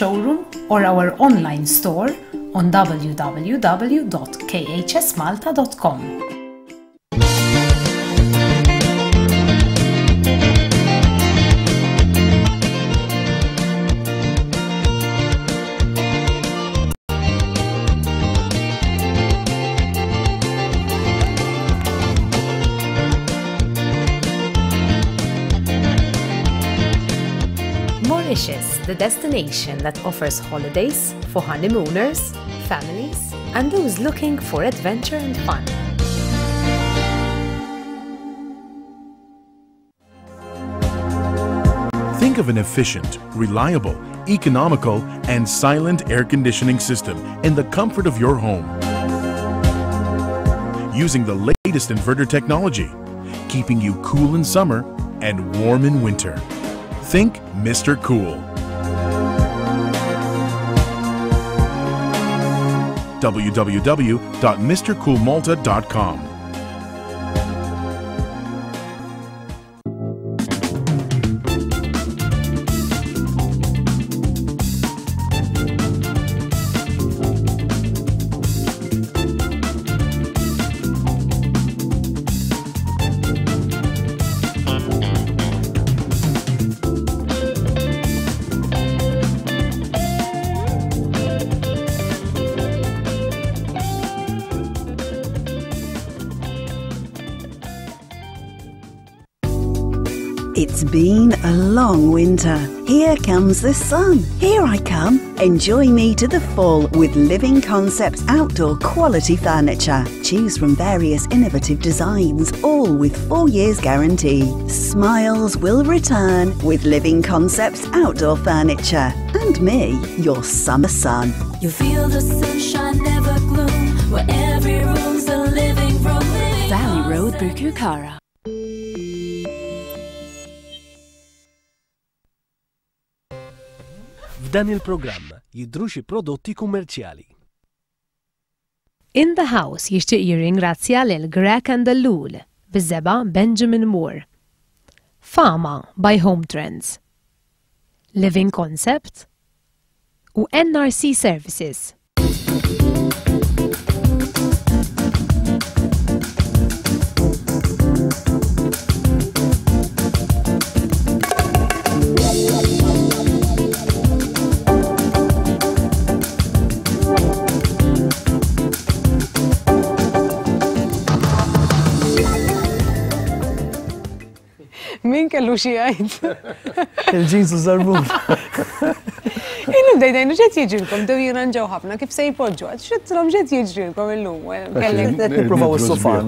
showroom or our online store on www.khsmalta.com. Mauritius, the destination that offers holidays for honeymooners, families, and those looking for adventure and fun. Think of an efficient, reliable, economical, and silent air conditioning system in the comfort of your home. Using the latest inverter technology, keeping you cool in summer and warm in winter. Think Mr. Cool. www.mrcoolmalta.com. It's been a long winter. Here comes the sun. Here I come. Enjoy me to the full with Living Concepts outdoor quality furniture. Choose from various innovative designs, all with 4 years guarantee. Smiles will return with Living Concepts outdoor furniture. And me, your summer sun. You feel the sunshine, never gloom, where every room's a living room. Valley Road, Bukukara. Dan il-programm jidhru xi prodotti kummerċjali. In the House jixtieq jirringrazzja lil Grech & Ellul biż-żeba' Benjamin Moore. Fama by Home Trends. Living Concept u NRC Services. Min kellu xi jgħid? Il-ġinsu żarbun. Illum dejtajnu x'qed jiġrilkom, dew jirranġaw ħafna kif se jpoġġu, għad x'għedtilhom x'qed jiġrilkom illum. Qed nippruvaw is-sufan.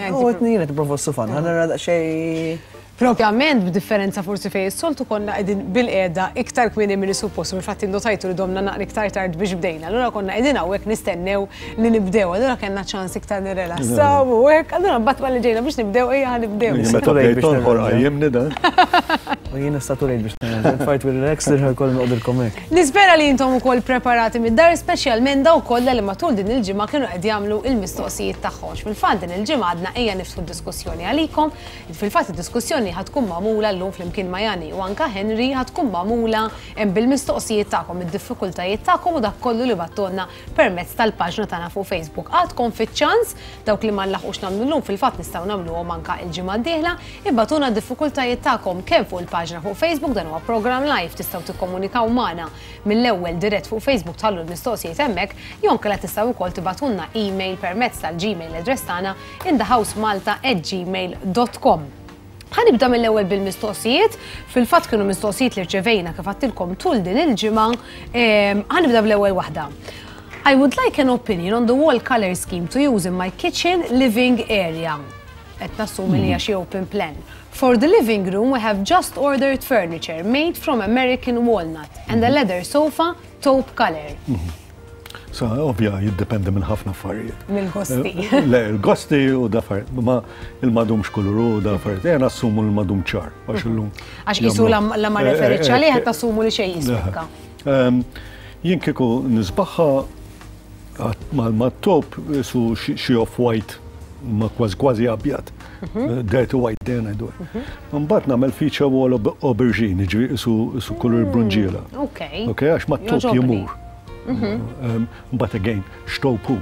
Qed nippruvaw is-sufan, ħa nara daqsxejn. Propjament b'differenza forsi fejn is-soltu konna qegħdin bil-qiegħda iktar kmieni milli suppost, infatti indotajtu li domna naqra iktar tard biex bdejna, allura konna qegħdin hawnhekk nistennew li nibdew, allura kellna ċans iktar nirrelassaw u hekk, allura mbagħad malli ġejna biex nibdew ejja ħanibdew. Jiena staturejt biex nfajt bil-relax li ħajkoll noqdilkom hekk. Nispera li intom ukoll preparati mid-dar, speċjalment dawk kollha li matul din il-ġimgħa kienu qed jagħmlu l-mistoqsijiet tagħhom. Fil-fatt din il-ġimgħa għadna ejja niftħu d-diskussjoni għalikom, fil-fatt id-diskussjoni ħatkun magħmula llum flimkien ma' Yani u anke Henry ħatkun magħmula bil-mistoqsijiet tagħkom, id-diffikultajiet tagħkom u dak kollu li battonna permezz tal-paġna tagħna fuq Facebook. Għadkom fiċ-ċans dawk li ma nlaħqux nagħmlu llum fil-fatt nistgħu nagħmluhom anke il-ġimgħa d-dieħla, ibbatuna d-diffikultajiet tagħkom kemm fuq il-paġna fuq Facebook, dan huwa programm live tistgħu tikkomunikaw magħna mill-ewwel dirett fuq Facebook tħallu l-mistoqsijiet hemmhekk jew inkella tistgħu wkoll tibatulna email permezz tal-Gmail address tagħna inthehousemalta@gmail.com. ħanibda mill-ewwel bil-mistoqsijiet, fil-fatt kienu mistoqsijiet li rċevejna kif għadtilkom tul din il-ġimgħa, ħanibda bl-ewwel waħda. I would like an opinion on the wall color scheme to use in my kitchen living area. Qed nassumi li hija xi open plan. For the living room we have just ordered furniture made from American walnut and a leather sofa taupe color. So, ovvja, jiddependi minn ħafna affarijiet. Mill-gosti. Le, il-gosti u da affarijiet, ma il-madum x'kuluru u da affarijiet, jena assumu il-madum ċar. Għax illum. Għax jisu la ma referitx għalih qed tassumu li xejn jisbukka. Jien kieku nisbaħħa ma top su xi off-white ma kważi abjad. dirty white then I do it. Mbagħad nagħmel feature wall aubergine, ġifieri isu kulur brunġiela. Okay. Okay, għax ma top jimur. Mbagħad again xtowpu.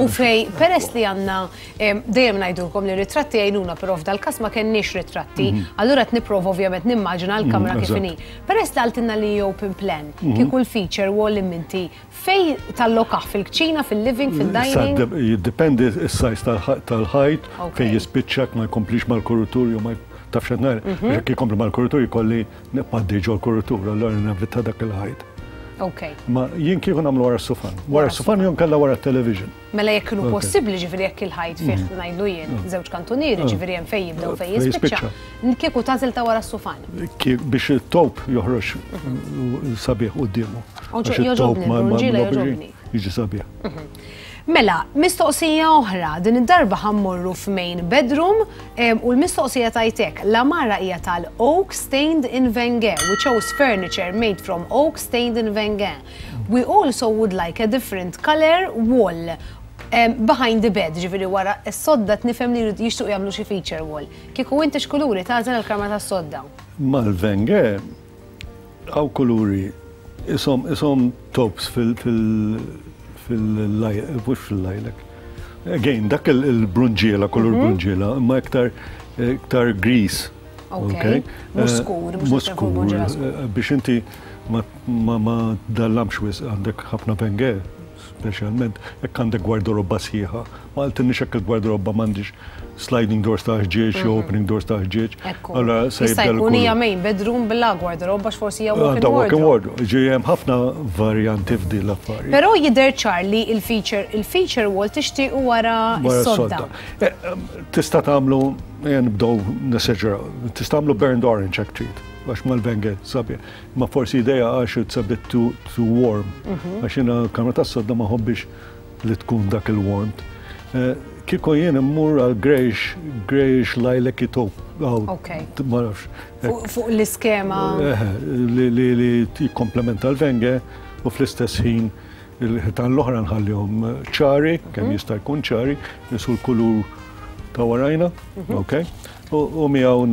U fej, peress li għanna, dejjem ngħidulkom li ritratti għajnuna, però f'dal-każ ma kenniex ritratti, allura qed nipprova ovvjament nimmaġina l-kamra kif inhi. Peress li għaltilna li open plan, kieku l-feature wall imminti, fej tal-lokaħ fil-kċina, fil-living, fil-dining? Jiddependi s-size tal-ħajt, fej jispiċċak ma jkomplix mal-kurutur, jew ma tafx qed ngħid, jekk jkompli mal-kurutur jkolli nippaddi ġol kurutur, allura navvita dak il-ħajt. Ma jien kieku nagħmlu wara s-sufan. Wara s-sufan jien kellha wara television. Mela jekk kienu possibbli ġifieri jekk il-ħajt fih ngħidu jien żewġ kantunieri ġifieri hemm fejn jibdew fejn jispiċċa. Kieku tagħżel ta' wara s-sufan. Biex it-towp joħroġ sabiħ qudiemu. Joġobni, l-brunġiela joġobni. Jiġi sabiħ. Mela, mistoqsija oħra, din id-darba ħammorru f'main bedroom u l-mistoqsija tajtek, la mara hija tal-oak stained in Vengen, which shows furniture made from oak stained in Vengen. We also would like a different color wall behind the bed, ġifieri wara s-sodda tnifhem li jixtuq jagħmlu xi feature wall. Kieku inti x'kuluri tagħżel għall-karma tas-sodda? Mal-Vengen hawn kuluri ishom tops fil-lajlek. Again, dak il-brunġiela, kolor brunġiela, ma iktar gris. Ok, muskur, biex inti ma dallamx wis għandek ħafna penge, specialment, jekk għandek gwardoroba sħiħa. Ma għaltinni xekk il-gwardoroba m'għandix sliding doors ta' ħġieġ, opening doors ta' ħġieġ. Issa jkun hija main bedroom bil gwardoroba x'forsi hija walk-in wardrobe. Ġej hemm ħafna varjanti f'din l-affarijiet. Però jidher ċar li il-feature wall tixtiequ wara s-sodda. Tista' tagħmlu nibdew neseġġeraw. Tista' tagħmlu burned orange hekk trid għax mal-Vengen sabiħ. Ma forsi idea għax it's a bit too warm. Għax jiena kamra tas-sodda ma ħobbix li tkun dak il-warmt. Kiko jien immur għal Grech lajlek jitop. Fuq l-iskema. Li jikomplementa l-Vengen u fl-istess ħin il-ħitan l-oħra nħallihom ċari, kemm jista' jkun ċari, nisu l-kulur ta' warajna. U miegħu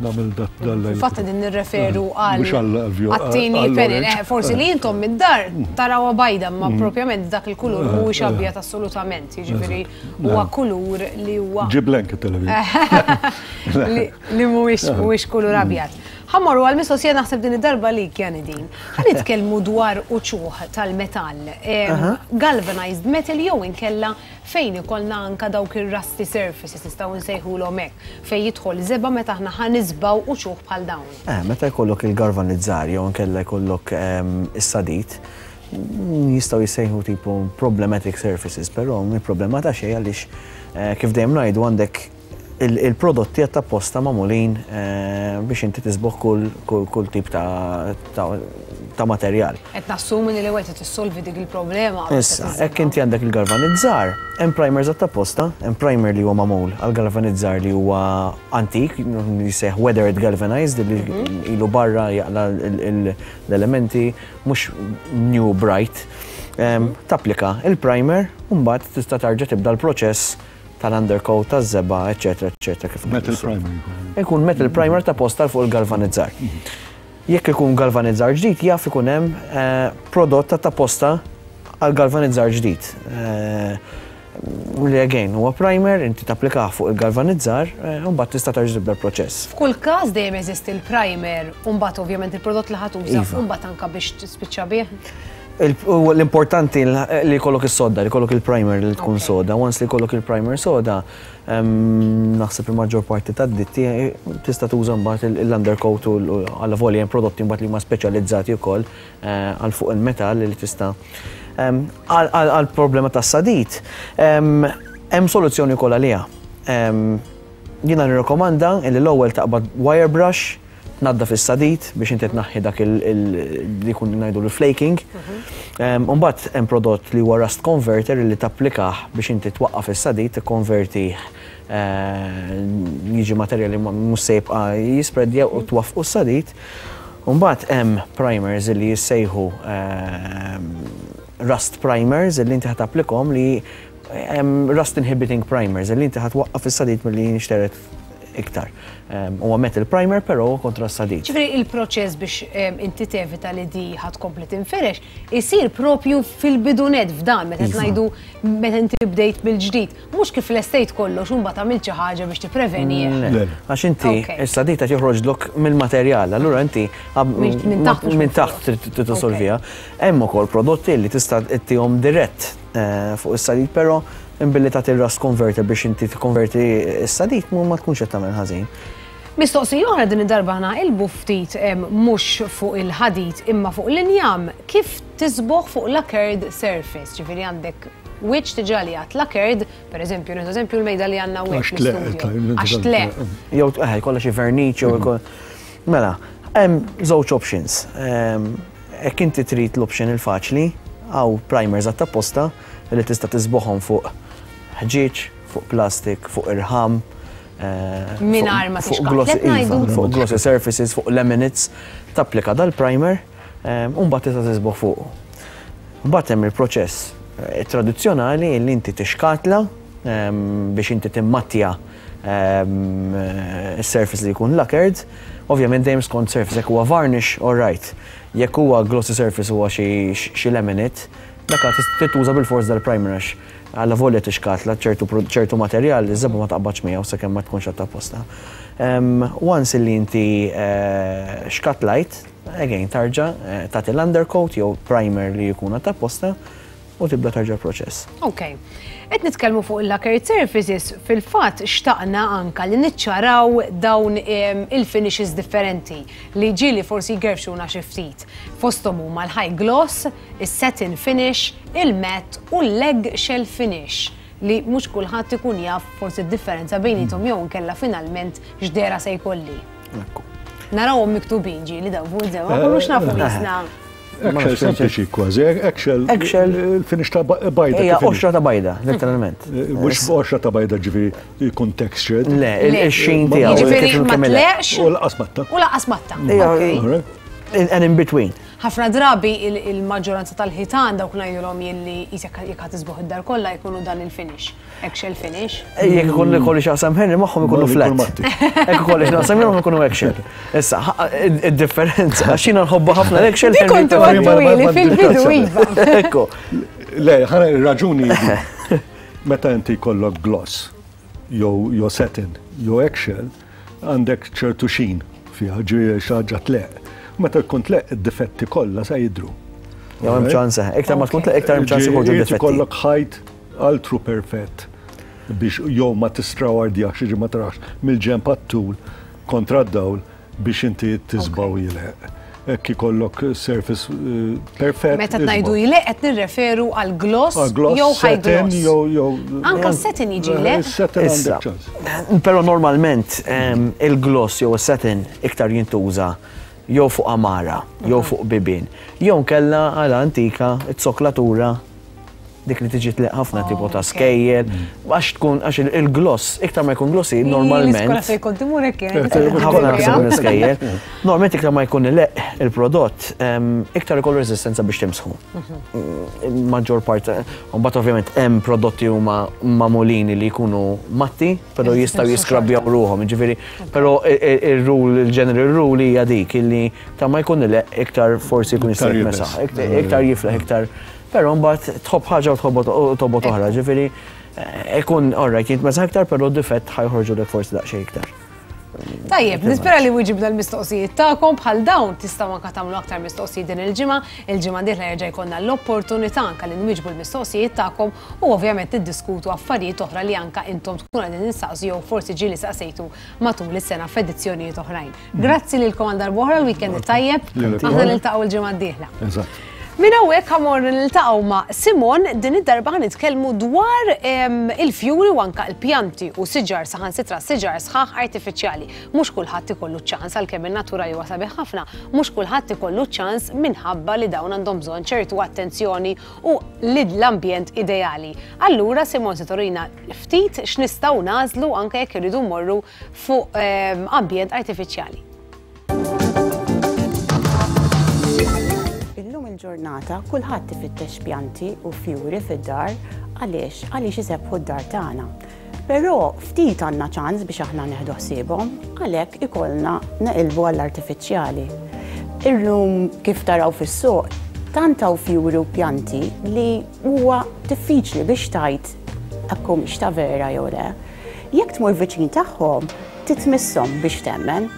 nagħmel dal-lejl. Fatta din nirreferu għal-attini penin. Forsi li jintom mid-dar tarawa bajda, ma propjament dak il-kulur mhuwiex abjad assolutament. Jiġifieri huwa kulur li huwa. Ġiblenk it-televiżjoni. Li mhuwiex kulur abjad. Ħammorru għal-mistoqsija naħseb din id-darba li kien din. Ħalli nitkellmu dwar uċuħ tal-metall, galvanized metal jew inkella fejn ikollna anke dawk ir-rusty surfaces nistgħu nsejħulhom hekk, fejn jidħol żeba meta aħna ħanisbaw uċuħ bħal dawn. Meta jkollok il-galvanizzar jew inkella jkollok is-sadid, jistgħu jsejħu tipu problematic surfaces, però il-problema ta' xejn għaliex kif dejjem ngħidu għandek il-prodotti għatta posta mamulin biex inti tisboħ kull tip ta' materjal. Et nassumin li għet t-solvi dik il-problema. Issa, ekk inti għandek il-galvanizzar, hemm primers għatta posta, hemm primer li huwa mamul għal-galvanizzar li huwa antik, jisseħ weathered galvanized, li ilu barra jaqla l-elementi, mux new bright. Tapplika il-primer, un-bat tista tarġa tibda l-proċess tal-undercoat, tal-zeba, eccetera, eccetera. Metal primer. Ikun metal primer ta' posta fuq il-galvanizzar. Jekk ikun galvanizzar ġdid, jaf ikun hemm prodotta ta' posta għal-galvanizzar ġdid. Li again huwa primer, inti tapplikaħ fuq il-galvanizzar, u mbagħad tista' tarġib l-proċess. F'kull każ dejjem eżisti l-primer, u mbagħad ovvjament il-prodott li ħatuża, u mbagħad anke biex tispiċċa bih. L-importanti li kollok il-soda, li kollok il-primer li tkun soda. Once li kollok il-primer soda, naħseb il-maġġor parti ta' ditti, tista' tuża mbagħad l-undercoat u għalla voli hemm prodotti mbagħad li huma speċjalizzati wkoll għal fuq il-metall li tista' għal problema ta' sadit. Hemm soluzzjoni wkoll għaliha. Jiena nirrekomanda li l-ewwel taqbad wire brush, nadda fil-sadit biex inti tnaħħi dak li kun ngħidu l-flaking. Mbagħad hemm prodott li huwa rust converter li tapplikah biex inti twaqqaf is-sadit tikkonvertih jiġi materjal li mhux se jibqa' jispreadja u twaffqu s-sadit. Mbagħad hemm primers li jissejħu rust primers li inti ħataplikhom li rust inhibiting primers li inti ħatwaqqaf is-sadid milli nixteret iktar. Huwa metal primer però kontra s-sadid. Ġifieri il-proċess biex inti tevita li di ħatkompli tinferex isir propju fil-bidunet f'dan meta ngħidu meta inti bdejt mill-ġdid. Mhux kif l-estate kollox u mbagħad tagħmel xi ħaġa biex tipprevenija. Għax inti s-sadid qed joħroġlok mill-materjal, allura inti minn taħt trid tisolvija. Hemm ukoll prodotti li tista' tihom dirett fuq is-sadid però imbilli tagħti ir-ras konverter biex inti tikkonverti s-sadid ma tkunx qed tagħmel ħażin. Mistoqsija oħra din id-darba ħanaqilbu ftit mhux fuq il-ħadid imma fuq l-injam kif tisboħ fuq lacquered surface, ġifieri għandek wiċċ diġà li għad lacquered, pereżempju nieħdu eżempju l-mejda li għandna hawnhekk. Għax tleq. Jew jkollha xi verniċ jew ikoll mela, hemm żewġ options. Hekk inti trid l-option il-faċli hawn primers għat-tapposta li tista' tisboħhom fuq ħġieġ, fuq plastik, fuq irħam. Minar ma fuq glossy surfaces, fuq laminates, tapplika dal-primer, mbagħad tista' tisboħ fuq. Mbagħad hemm il-proċess tradizzjonali li inti tixkatla biex inti timmattja s-surface li jkun lacquered. Ovvjament dejjem skont surface jekk huwa varnish, all right. Jekk huwa glossy surface huwa xi laminate, dak tittuża bil-forz dal-primer għax għalla volja tixkatla ċertu materjal li żabba ma taqbadx miegħu sakemm ma tkunx qed tapposta. Once illi inti xkatlajt, again tarġa' tagħti l-undercoat jew primer li jkun qed tapposta u tibda tarġa' l-proċess. Okay. Qed nitkellmu fuq il-lacquered surfaces fil-fatt xtaqna anke li niċċaraw dawn il-finishes differenti li ġieli forsi jgerfxuna xi ftit. Fosthom huma l-high gloss, is-satin finish, il-matte u l-leg shell finish li mhux kulħadd ikun jaf forsi d-differenza bejnietom jew inkella finalment x'dera se jkolli. Narawhom miktubin ġieli dawn fuq żewġ ma kunux nafu nisna. Eggshell sempliċi kważi, eggshell il-finish ta' bajda. Hija oxra ta' bajda, letteralment. Mhux oxra ta' bajda ġifieri jkun textured. Le, il-xin tiegħu. Jiġifieri ma tleqx. U laqas matta. U laqas matta. And in between. Ħafna drabi il-maġġoranza tal-ħitan dawk ngħidulhom jilli jekk ħadd isboħ id-dar kollha jkunu dan il-finish. Eggshell finish. Jekk ikun ikolli x'aqsam ħenni magħhom ikunu flat. Jekk ikolli x'aqsam magħhom ikunu eggshell. Issa id-differenza għax jiena nħobbu ħafna l-eggshell ħenni ikunu fil-bidu iva. Ekku. Le, ħana raġuni meta inti jkollok gloss jew satin jew eggshell għandek ċertu xin fiha ġieli xi ħaġa tleq. Meta tkun tleq id-difetti kollha se jidhru. Jew hemm ċans iktar ma tkun tleq iktar hemm ċans iħorġu d-difetti. Ikollok ħajt altru perfett biex jew ma tistrawardjax jiġi ma trax mill-ġenb għat-tul kontra d-dawl biex inti tisbaw jilħeq. Hekk ikollok surface perfett. Meta ngħidu jilħeq qed nirreferu għal gloss jew high gloss. Anke s-satin jiġi jilħeq. Però normalment il-gloss jew s-satin iktar jintuża jew fuq amara, jew fuq bibien. Jew nkella għala antika, t-soklatura, dik li tiġi tleq ħafna tipo ta' skejjel, għax tkun għax il-gloss, iktar ma jkun glossi normalment. Normalment iktar ma jkun leq il-prodott, iktar ikollu resistenza biex timsħu. Maġġor part, mbagħad ovvjament hemm prodotti huma magħmulin li jkunu matti, però jistgħu jiskrabbjaw ruhom, jiġifieri, però ir-rule, il-general rule hija dik illi ta' ma jkun leq iktar forsi jkun jistgħu jmesah, iktar jifleħ iktar. Però mbagħad tħobb ħaġa u tobot oħra, ġifieri ikun orrejt jintmesa' iktar, però d-difett ħajħorġu lek forsi daqsxejn iktar. Tajjeb, nispera li wieġibna l-mistoqsijiet tagħkom bħal dawn tistgħu anke tagħmlu aktar mistoqsijiet din il-ġimgħa, il-ġimgħa dieħla jerġa' jkollna l-opportunità anke li nwieġbu l-mistoqsijiet tagħkom u ovvjament niddiskutu affarijiet oħra li anke intom tkun qegħdin nistaqsu jew forsi ġieli saqsejtu matul is-sena f'edizzjonijiet oħrajn. Grazzi lilkom għal darba oħra l-weekend tajjeb, aħna niltaqgħu l-ġimgħa dieħla. Min hawnhekk ħamor niltaqgħu ma' Simon din id-darba nitkellmu dwar il-fjuri u anke l-pjanti u siġar saħansitra siġar sħaħ artifiċjali. Mhux kulħadd ikollu ċans għalkemm in-natura huwa sabiħ ħafna, mhux kulħadd ikollu ċans minħabba li dawn għandhom bżonn ċertu attenzjoni u l-ambjent ideali. Allura Simon se torina ftit x'nistgħu nagħżlu anke jekk iridu mmorru fuq ambjent artifiċjali. Illum il-ġurnata kulħadd ifittex pjanti u fjuri fid-dar Għaliex, għaliex jisebħu d-dar tagħna. Però ftit għandna ċans biex aħna neħdu ħsiebhom, għalhekk ikollna neqilbu għall-artifiċjali. Illum kif taraw fis-suq, tant hawn fjuri u pjanti li huwa diffiċli biex tajt hekk mhix ta' vera jew le. Jekk tmur viċin tagħhom, titmisshom biex temmen.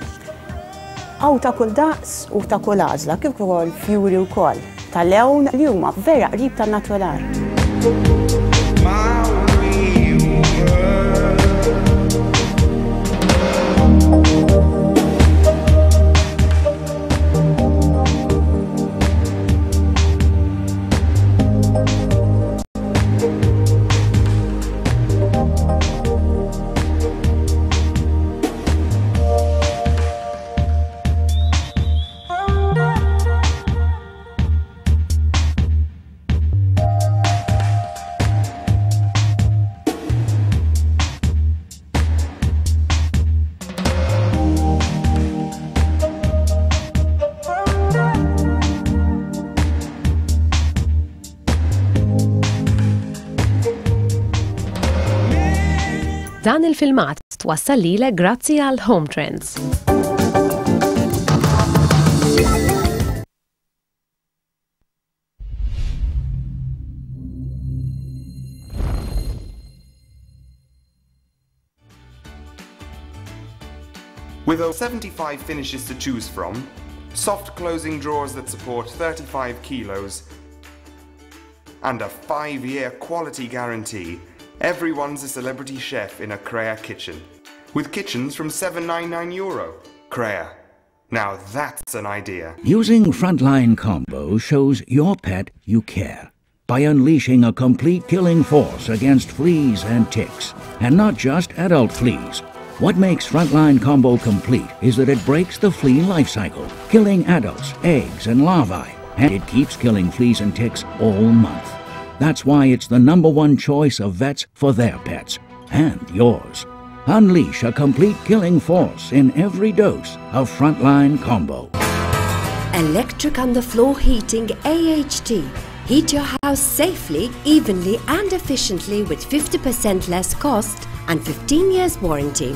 Aw ta' kull daqs u ta' kull għażla kif ukoll fjuri wkoll tal-lewn li huma vera qrib tan-natural. Dan il-filmat twassal lile grazzi għal Home Trends. With over 75 finishes to choose from, soft closing drawers that support 35 kilos, and a 5-year quality guarantee, everyone's a celebrity chef in a Krea kitchen. With kitchens from €7.99. Krea. Now that's an idea. Using Frontline Combo shows your pet you care by unleashing a complete killing force against fleas and ticks. And not just adult fleas. What makes Frontline Combo complete is that it breaks the flea life cycle, killing adults, eggs, and larvae. And it keeps killing fleas and ticks all month. That's why it's the #1 choice of vets for their pets, and yours. Unleash a complete killing force in every dose of Frontline Combo. Electric on the floor heating AHT. Heat your house safely, evenly and efficiently with 50% less cost and 15 years warranty.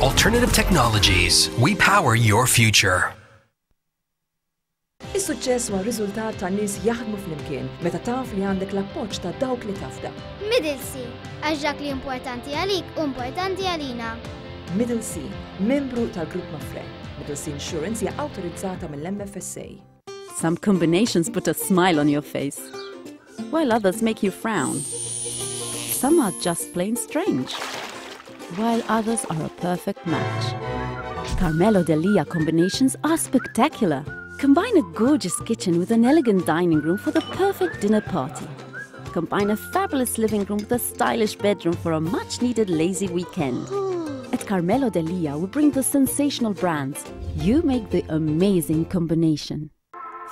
Alternative Technologies. We power your future. Is-suċċess huwa r-riżultat ta' nies jaħdmu flimkien meta taf li għandek l-appoġġ ta' dawk li tafda. Middle C, għax dak li importanti għalik u importanti għalina. Middle C, membru tal-Grupp Mafre. Middle C Insurance hija awtorizzata mill-MFSA. Some combinations put a smile on your face, while others make you frown. Some are just plain strange, while others are a perfect match. Carmelo De Lia combinations are spectacular. Combine a gorgeous kitchen with an elegant dining room for the perfect dinner party. Combine a fabulous living room with a stylish bedroom for a much-needed lazy weekend. At Carmelo De Lia, we bring the sensational brands. You make the amazing combination.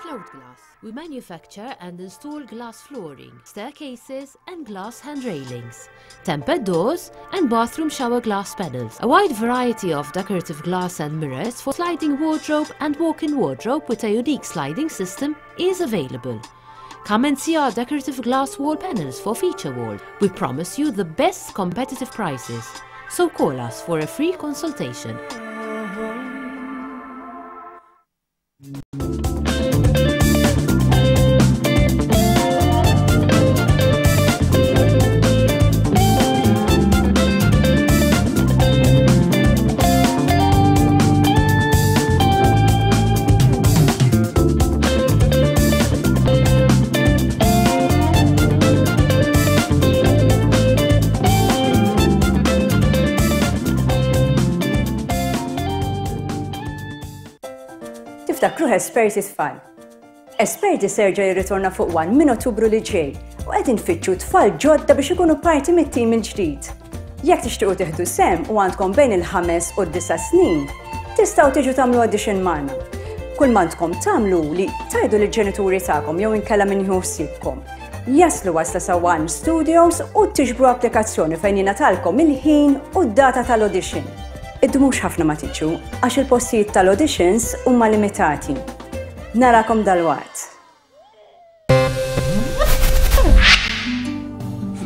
Float glass. We manufacture and install glass flooring, staircases and glass hand railings, tempered doors and bathroom shower glass panels. A wide variety of decorative glass and mirrors for sliding wardrobe and walk-in wardrobe with a unique sliding system is available. Come and see our decorative glass wall panels for feature wall. We promise you the best competitive prices. So call us for a free consultation. Takruħ Esperti tfal. Esperti serġa' jirritorna fuq 1 minn Ottubru li ġej u qed infittxu tfal ġodda biex ikunu parti mit-tim il-ġdid. Jekk tixtiequ tieħdu sem u għandkom bejn il-5 u d-9 snin, tistgħu tiġu tagħmlu audition magħna. Kull m'għandkom tagħmlu li tgħidu lill-ġenituri tagħkom jew inkella min jieħu ħsiebkom. Jaslu wasla sa One Studios u tiġbru applikazzjoni fejn jingħatalkom il-ħin u d-data tal-audition. Id-dumux ħafna ma tiġu għax il-postijiet tal-auditions huma limitati. Narakom dal-waqt.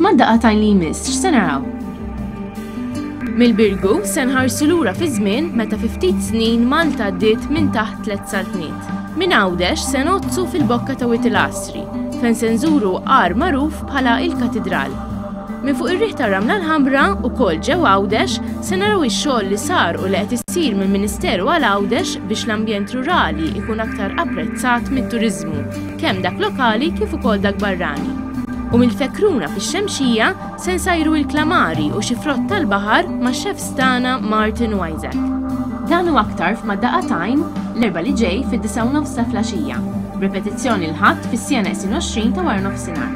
mad-daqqa tajn li jmiss x'se naraw. Mill-birgu se nħarsu lura fi żmien meta fi ftit snin Malta ddiet minn taħt 3 saltniet. Minn għawdex se nozzu fil-bokka ta' Witil Asri, fejn se nżuru għar magħruf bħala il-katedral. Minn fuq ir-riħ ta' Ramla l-Ħambra wkoll ġewwa Għawdex se naraw ix-xogħol li sar u li qed issir mill-Ministeru għal Għawdex biex l-ambjent rurali jkun aktar apprezzat mit-turiżmu, kemm dak lokali kif ukoll dak barrani. U mill-fekruna fix-xemxija se nsajru l-klamari u xi frott tal-baħar max-xefs tagħna Martin Wajzak. Dan u aktar f'mad-daqqa tajn l-erba li ġej fid-9:30 flaxija, b'repetizzjoni l-ħadd fis-CNS 20 ta' wara nofsinhar.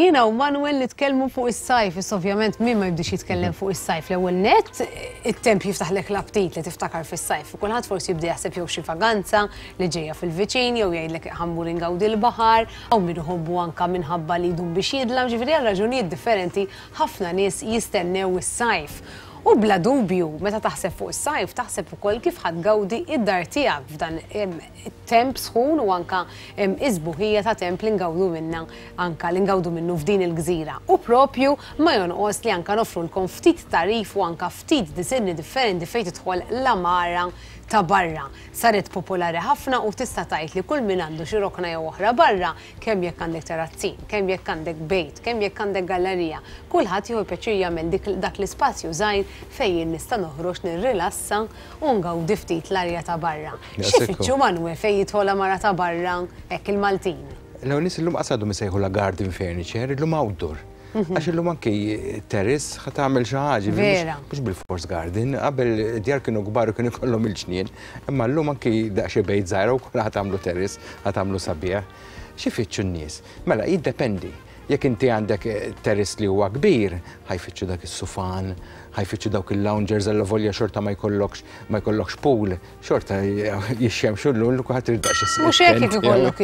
Jina u Manuel nitkellmu fuq is-sajf, ovvjament min ma jibdix jitkellem fuq is-sajf l-ewwel nett, it-temp jiftaħlek l-aptit li tiftakar fis-sajf. Kulħadd forsi jibda jaħseb jew xi vaganza li ġejja fil-viċin jew jgħidlek ħammu ingawdi l-baħar, aw min iħobbu anke minħabba li jdum biex jidla, ġifieri għal raġunijiet differenti ħafna nies jistennew is-sajf. U bla dubju, meta taħseb fuq is-sajf, taħseb ukoll kif ħadgawdi id-dar tiegħek f'dan temp sħun u anke isbuħija ta' temp li ngawdu minnha anke li ngawdu minnu f'din il-gżira. U propju ma jonqos li anke nofrulkom ftit tarif u anke ftit disinni differenti fejn tidħol l-amara ta' barra. Saret popolari ħafna u tista' tgħid li kull min għandu xi rokna jew oħra barra, kemm jekk għandek terrazzin, kemm jekk għandek bejt, kemm jekk għandek gallerija, kulħadd jieħu pjaċir jagħmel dak l-ispazju żgħir fejn nista' noħroġ nirrilassa u ngawdi ftit l-arja ta' barra. X'ifitxu Manwe fejn jidħol mara ta' barra hekk il-Maltin. L-hawn nies illum qasadu misejħu la garden furniture, illum outdoor. Għax illum anke terrace ħa tagħmel xi ħaġa mhux bil-force garden, qabel djar kienu kbar u kienu jkollhom il-ġnien, imma llum anke daqsxejn bejt żgħira wkoll ħa tagħmlu terrace, ħa tagħmlu sabiħ. Xi jfittxu n-nies? Mela jiddependi. Jekk inti għandek terrace li huwa kbir, ħajfittxu dak is-sufan, ħajfittxu dawk il-loungers alla volja xorta ma jkollokx pool, xorta jixxemxu l-lum kulħadd irid daqs is-sufan. Mhux hekk jekk ikollok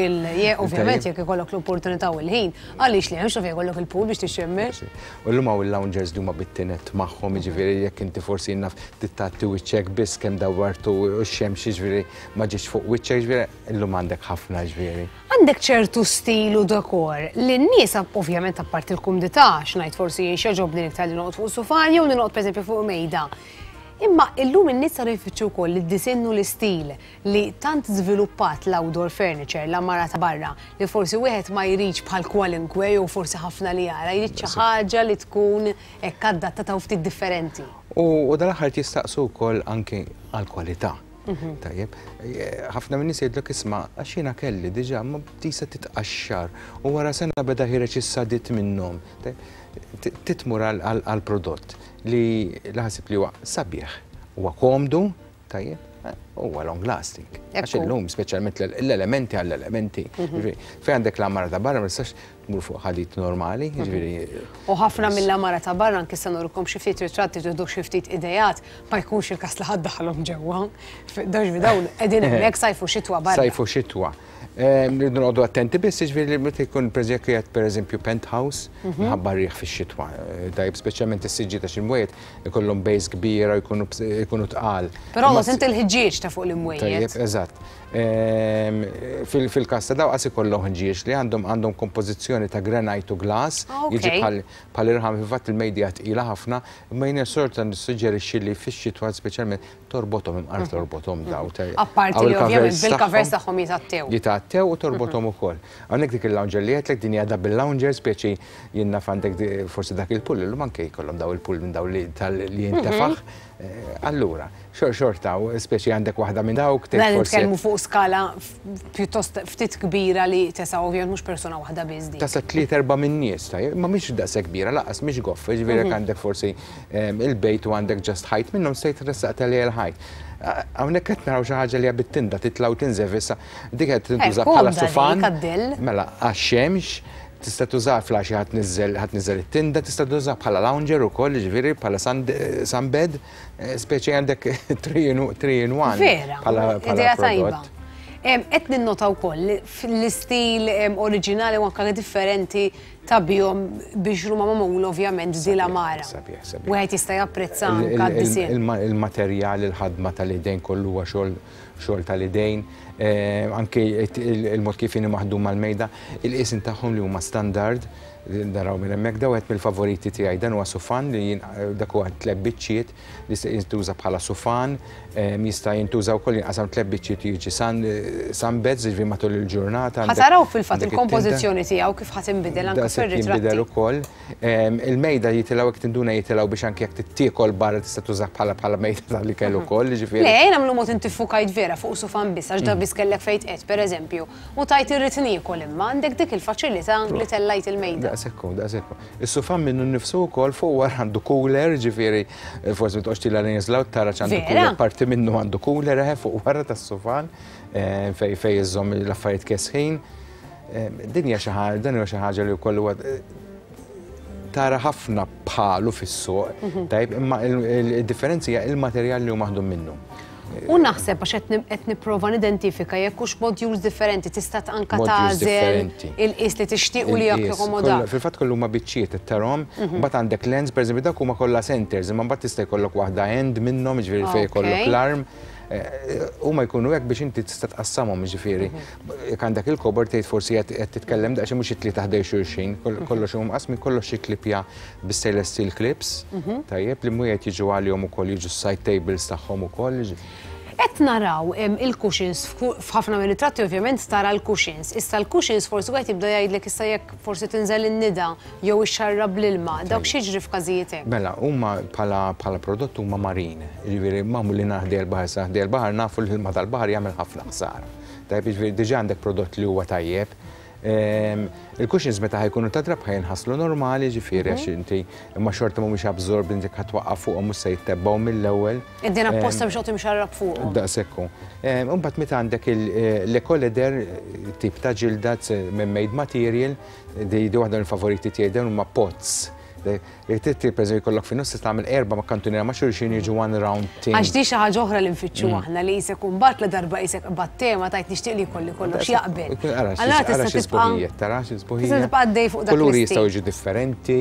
ovvjament jekk ikollok l-opportunità u l-ħin, għaliex li hemm xorta jkollok il-pool biex tixxemmex. U llum hawn il-loungers li huma bit-tinett magħhom, jiġifieri jekk inti forsi naf tittatti wiċċek biss kemm dawwartu x-xemx jiġifieri ma ġitx fuq wiċċek jiġifieri llum għandek ħafna jiġifieri. Għandek ċertu stil u dekor li n-nies ovvjament apparti l-kumdità, x'ngħid forsi jgħix jogħġobni niktar li noqgħod fuq sufan jew li noqgħod pereżempju fuq mejda. Imma illum in-nies saru jfittxu wkoll id-disinn u l-istil li tant żviluppat l-outdoor furniture l-amara ta' barra li forsi wieħed ma jridx bħal kwalinkwe jew forsi ħafna li jara jrid xi ħaġa li tkun hekk adattata u ftit differenti. U dal-aħħar jistaqsu wkoll anke għall-kwalità. Tajjeb, ħafna minn nies jgħidlek isma' għax jiena kelli diġà ma tista' titqaxxar u wara sena beda ħireġ is-sadit minnhom. Titmur għall-prodott li ħasib li huwa sabiħ, huwa komdu, tajjeb, huwa long lasting. Għax illum speċjalment l-elementi għall-elementi. Fejn għandek l-amara ta' barra ma tistax tmur fuq ħalit normali, jiġifieri. U ħafna mill-amara ta' barra anke se nurkom xi ftit ritratti tieħdu xi ftit idejat ma jkunx il-każ li ħadd daħalhom ġewwa. Dawn qegħdin hemmhekk sajfu xitwa barra. Sajfu xitwa. Nridu noqogħdu attenti biss jiġifieri meta jkun preżjekk pereżempju penthouse ħabba rrieħ fix-xitwa. Tajjeb speċjalment is-siġġi ta' xi mwiet ikollhom bejs kbira jkunu tqal. Però sint il-ħġieġ ta' fuq l-imwiet. Tajjeb, eżatt. Fil-każ ta' dawqas ikollhom ħġieġ li għandhom kompożizzjoni ta' granite u glass, jiġi bħal irħam fatt il-mejdija tqila ħafna, imma jiena sorta nissuġġerixxi li fix-xitwa speċjalment torbothom imqar torbothom daw. Apparti li ovvjament bil-kavers tagħhom jitattew. Tew u torbothom ukoll. Għandek dik il-lounger li għedlek din jgħadha bil-lounger speċi jiena fandek forsi dak il-pull, l-lum anke jkollhom daw il-pull minn daw li jintefaħ. Allura, xorta, speċi għandek waħda minn dawk. Dan nitkellmu fuq skala pjuttost ftit kbira li tesa' ovvjament mhux persuna waħda biss dik. Tasa' 3-4 minn nies, ma mhix daqsa kbira, laqas mhix goff, jiġifieri għandek forsi il-bejt u għandek ġast ħajt minnhom se jitressaq tagħlija l-ħajt. Hawnhekk qed naraw xi ħaġa li bit-tinda titla' u tinżef issa dik qed tintuża bħala sufan. Mela għax-xemx, tista' tuża flaxi ħadd niżel it-tinda, tista' tuża bħala lounger ukoll, jiġifieri bħala sunbed, speċi għandek 3 in 1. Vera, idea tajba. Qed ninnota wkoll l-istil oriġinali u anke differenti tabihom biex huma magħmul ovvjament żila mara. Wieħed jista' japprezza anke d-disien. Il-materjal, il-ħadma tal-idejn kollu huwa xogħol tal-idejn, anke il-mod kif inhi maħduma l-mejda, il-qisin tagħhom li huma standard, naraw minn hemmhekk daw qed mill-favoriti tiegħi dan huwa sufan li dak huwa tliet biċċiet li se jintuża bħala sufan, jista' jintuża wkoll jinqasam tliet biċċiet jiġi sunbeds ġifi matul il-ġurnata. Ħasaraw fil-fatt il-kompożizzjoni tiegħu kif ħadd inbidel anke fir-ritratti. Jinbidel ukoll. Il-mejda jitilgħu hekk tinduna jitilgħu biex anke jekk tittiekol barra tista' tuża bħala mejda li kell ukoll ġifieri. Le nagħmlu mod inti ffukajt vera fuq sufan biss għax da biss kellek fejn tqed pereżempju u tajt irrid nieqol imma għandek dik il-faċilità li tellajt il-mejda. Daqshekk. Is-sufan minnu nnifsu wkoll fuq wara għandu cooler, ġifieri forsi mitoqgħodx tilha ninżlaw tara x'għandu cooler, parti minnu għandu cooler fuq wara tas-sufan fejn iżżomm l-affarijiet kesħin. Dinja xi ħaġa, dan huwa xi ħaġa li wkoll tara ħafna bħalu fis-suq, tajb imma d-differenza hija l-materjal li hu maħdum minnu. U naħseb għax qed nipprova nidentifika jekk hux modules differenti tista' anke tagħżel il-qis li tixtiequ li jakkomoda. Fil-fatt kollu huma biċċiet tarhom, mbagħad għandek lens pereżempju dak huma kollha centers, imma mbagħad tista' jkollok waħda end minnhom, jiġifieri fejn jkollok l-arm. Huma jkunu hekk biex inti tista' tqassamhom jiġifieri. Jekk għandek il-kobor tgħid forsi qed titkellem daqsxejn mhux it-tliet taħdej xulxin, kollox huma mqasmin kollox xi klipja bis-celestial clips, tajjeb li mwiegħed jiġu għalihom ukoll jiġu side tables tagħhom ukoll. Qed naraw il-cushions f'ħafna mill-ritratti ovvjament tara l-cushions. Issa l-cushions forsi wieħed jibda jgħidlek issa jekk forsi tinżel in-nida jew ixxarrab l-ilma, dawk x'jiġri f'każijiet hekk. Mela huma bħala prodott huma marin, jiġifieri magħmulin ħdej il-baħar sa ħdej il-baħar nafu l-ilma tal-baħar jagħmel ħafna ħsara. Tajjeb jiġifieri diġà għandek prodott li huwa tajjeb. Il-cushions meta ħajkunu ta' drab ħajinħaslu normali ġifieri għax inti imma xorta mhumiex absorb intik ħatwaqa' fuqhom mhux se jittebbgħu mill-ewwel. Iddin apposta biex jogħti mxarrab fuqhom. Daqshekk hu. Imbagħad meta għandek l-ekoleder tip ta' ġilda man-made material di waħda mill-favoriti tiegħi dan huma pots. Jgħid pereżempju jkollok fin-nofs tagħmel erba' ma' kantuniera ma' xulxin jiġu one round thing. Għax di xi ħaġa oħra li nfittxu aħna li jsek imbagħad la darba jsek bat-tema tajt nixtieq li jkolli kollox jaqbel. Allura tista' tibqa' tara xi sbuħija. Tista' tibqa' għaddej fuq dak il-istil. Kuluri jistgħu jiġu differenti.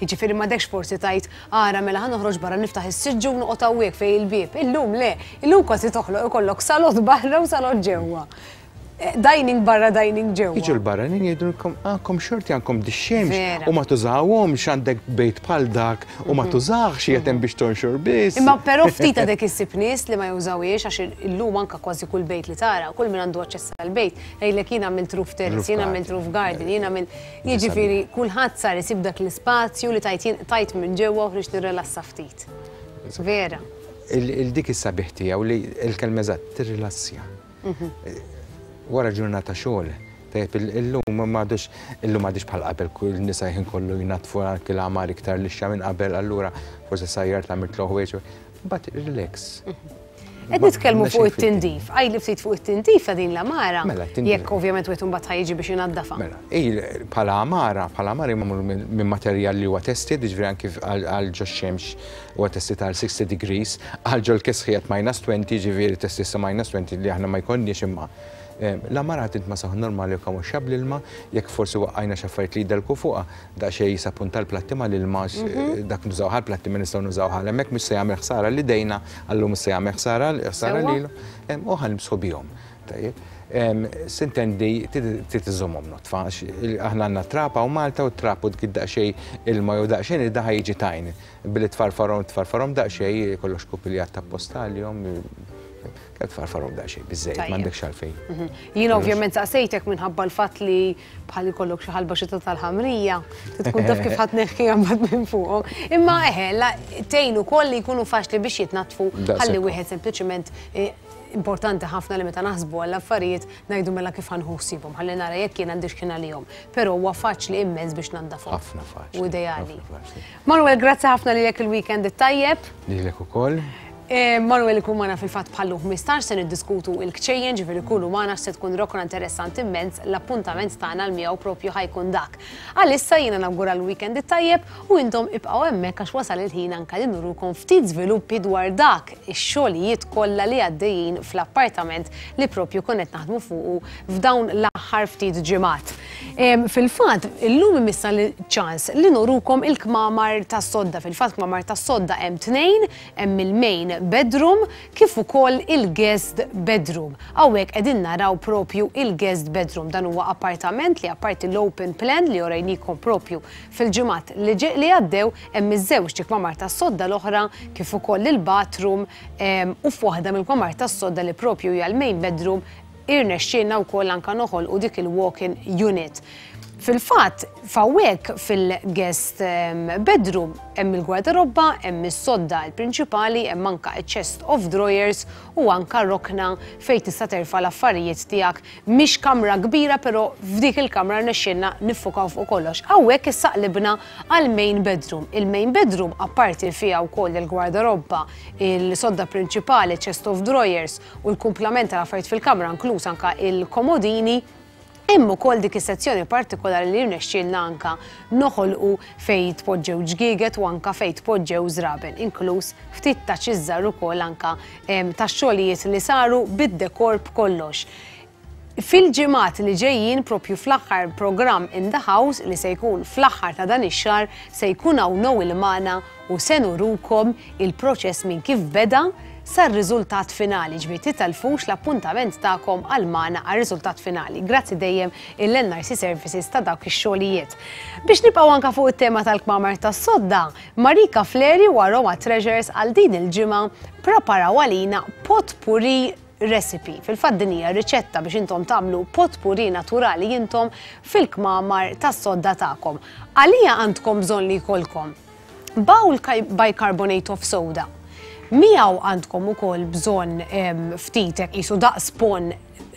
Jiġifieri m'għandekx forsi tgħid ara mela ħa noħroġ barra niftaħ is-siġġu noqgħod hawnhekk fejn il-bieb. Illum le, illum kważi toħloq ikollok salot barra u salot ġewwa. Dining barra, dining ġewwa. Jiġu l-barranin jgħidulkom għandkom xorti għandkom dix-xemx u ma tużawhomx għandek bejt bħal dak u ma tużax jagħtem biex tonxor biss. Imma però ftit għadek issib nies li ma jużawhiex għax illum anke kważi kull bejt li tara, kull min għandu aċċess għall-bejt, ngħidlek jien għamilt roof terrace, jien għamilt roof garden, jien għamilt jiġifieri kulħadd sar isib dak l-ispazju li tajt minn ġewwa u rix nirrilassa ftit. Vera. Il-dik is-sabiħ tiegħu li l-kelma eżatt tirrilassja. Wara ġurnata xogħol, tajjeb illum m'għadux bħal qabel kull nisa jħin kollu jnatfu anke l-għamar iktar lixxa minn qabel allura forsi sajjar tagħmel tloħwieġ, imbagħad irrelax. Qed nitkellmu fuq it-tindif, għajli ftit fuq it-tindif ta' din l-għamara. Jekk ovvjament wieħed imbagħad ħajġi biex jingħaddafa. Mela, bħala għamara jmur minn materjal li huwa tested, jiġifieri anke għal ġo x-xemx huwa tested għal 60 degrees, għal ġo l-kesħijiet -20, jiġifieri tested sa -20 li aħna ma jkollniex imma. L-għamara għatint ma saħ normali u kamu xab l-ilma, jek forsi għajna xaffajt li dalku fuqa, da xej jisapunta l-plattima l-ilma, dak nużawħa l-plattima nistaw nużawħa l-emmek, mis se jgħamil ħsara li dejna, għallum se jgħamil ħsara li l-u, uħan msħu bijom. Sintendi titizzomom notfa, aħna għanna trapa u Malta u trapu tkid daqxej ilma u daqxejn id-daħħa jġi tajn, billi tfarfarom daqxej kollox kupili għatta postali aktar farhom daqsxejn biżżejjed m'għandekx għalfejn. Jien ovvjament saqsejtek minħabba l-fatt li bħal ikollok xi ħalba xita tal-ħamrija, tkun taf kif ħadd neħħiha mbagħad minn fuqhom. Imma tgħin ukoll li jkunu faċli biex jitnatfu ħalli wieħed sempliċement importanti ħafna li meta naħsbu għall-affarijiet ngħidu mela kif ħanħossibhom ħalli nara jekk jien għandix kien għalihom. Però huwa faċli immens biex nandafhom. Ħafna faċli. U dejali. Manuel, grazzi ħafna lilek il-weekend it-tajjeb. Lilek ukoll. Manuel ikun magħna fil-fatt bħallu 15 se niddiskutu l-kċejjen ġifieri ikunu magħna se tkun rokna interessanti immens l-appuntament tagħna l-miegħu proprju ħajkun dak. Għalissa jiena nawgura l-weekend it-tajjeb u intom ibqgħu hemmhekk għax wasal il-ħin anke li nurukom ftit żviluppi dwar dak ix-xogħlijiet kollha li għaddejjin fl-appartament li proprju kont qed naħdmu fuqu f'dawn l-aħħar ftit ġimgħat. Fil-fatt illum imissa ċans li nurukom il-kmamar tas-sodda. Fil-fatt kmamar tas-sodda hemm tnejn, hemm il-main bedroom kif ukoll il-guest bedroom. Hawnhekk qegħdin naraw propju il-guest bedroom. Dan huwa appartament li apparti l-open plan li orajnikom propju fil-ġimgħat li għaddew hemm iż-żewġ kmamar tas-sodda l-oħra kif ukoll il-bathroom u f'waħda mill-kmamar tas-sodda li propju hija l-main bedroom irnexxinna wkoll anke noħolqu dik il-walk-in unit. Fil-fatt, f'hawnhekk fil-guest bedroom hemm il-gwardarobba, hemm is-sodda l-prinċipali, hemm anke chest of drawers u anke rokna fejn tista' terfa' l-affarijiet tiegħek. Mhix kamra kbira, però f'dik il-kamra rnexxinna niffukaw fuq kollox. Hawnhekk issa qlibna għall-main bedroom. Il-main bedroom apparti fiha wkoll il-gwardarobba, il-sodda prinċipali, chest of drawers u l-kumplament tal-affarijiet fil-kamra inkluż anke il-komodini. Hemm ukoll dik is-sezzjoni partikolari li rnexxielna anke noħolqu fejn tpoġġew ġgieget u anke fejn tpoġġew żraben, inkluż ftit ta' ċiżar ukoll anke tax-xogħlijiet li saru bid-dekor b'kollox. Fil-ġimgħat li ġejjin propju fl-aħħar programm in the house li se jkun fl-aħħar ta' dan ix-xahar se jkun hawn il-magħna u se nurukom il-proċess minn kif beda sar-riżultat finali, ġifieri titalfux l-appuntament tagħkom għall-magħna għar-riżultat finali. Grazzi dejjem il-NRC Services ta' dawk ix-xogħlijiet. Biex nibqgħu anke fuq it-tema tal-kmamar tas-sodda, Marika Fleri u Aroma Treasures għal din il-ġimgħa preparaw għalina potpuri recipe. Fil-fatt din hija riċetta biex intom tagħmlu potpuri naturali intom fil-kmamar tas-sodda tagħkom. Għalija għandkom bżonn li jkollkom bawl bicarbonate of soda. Miegħu għandkom ukoll bżonn ftitek qisu daqs pon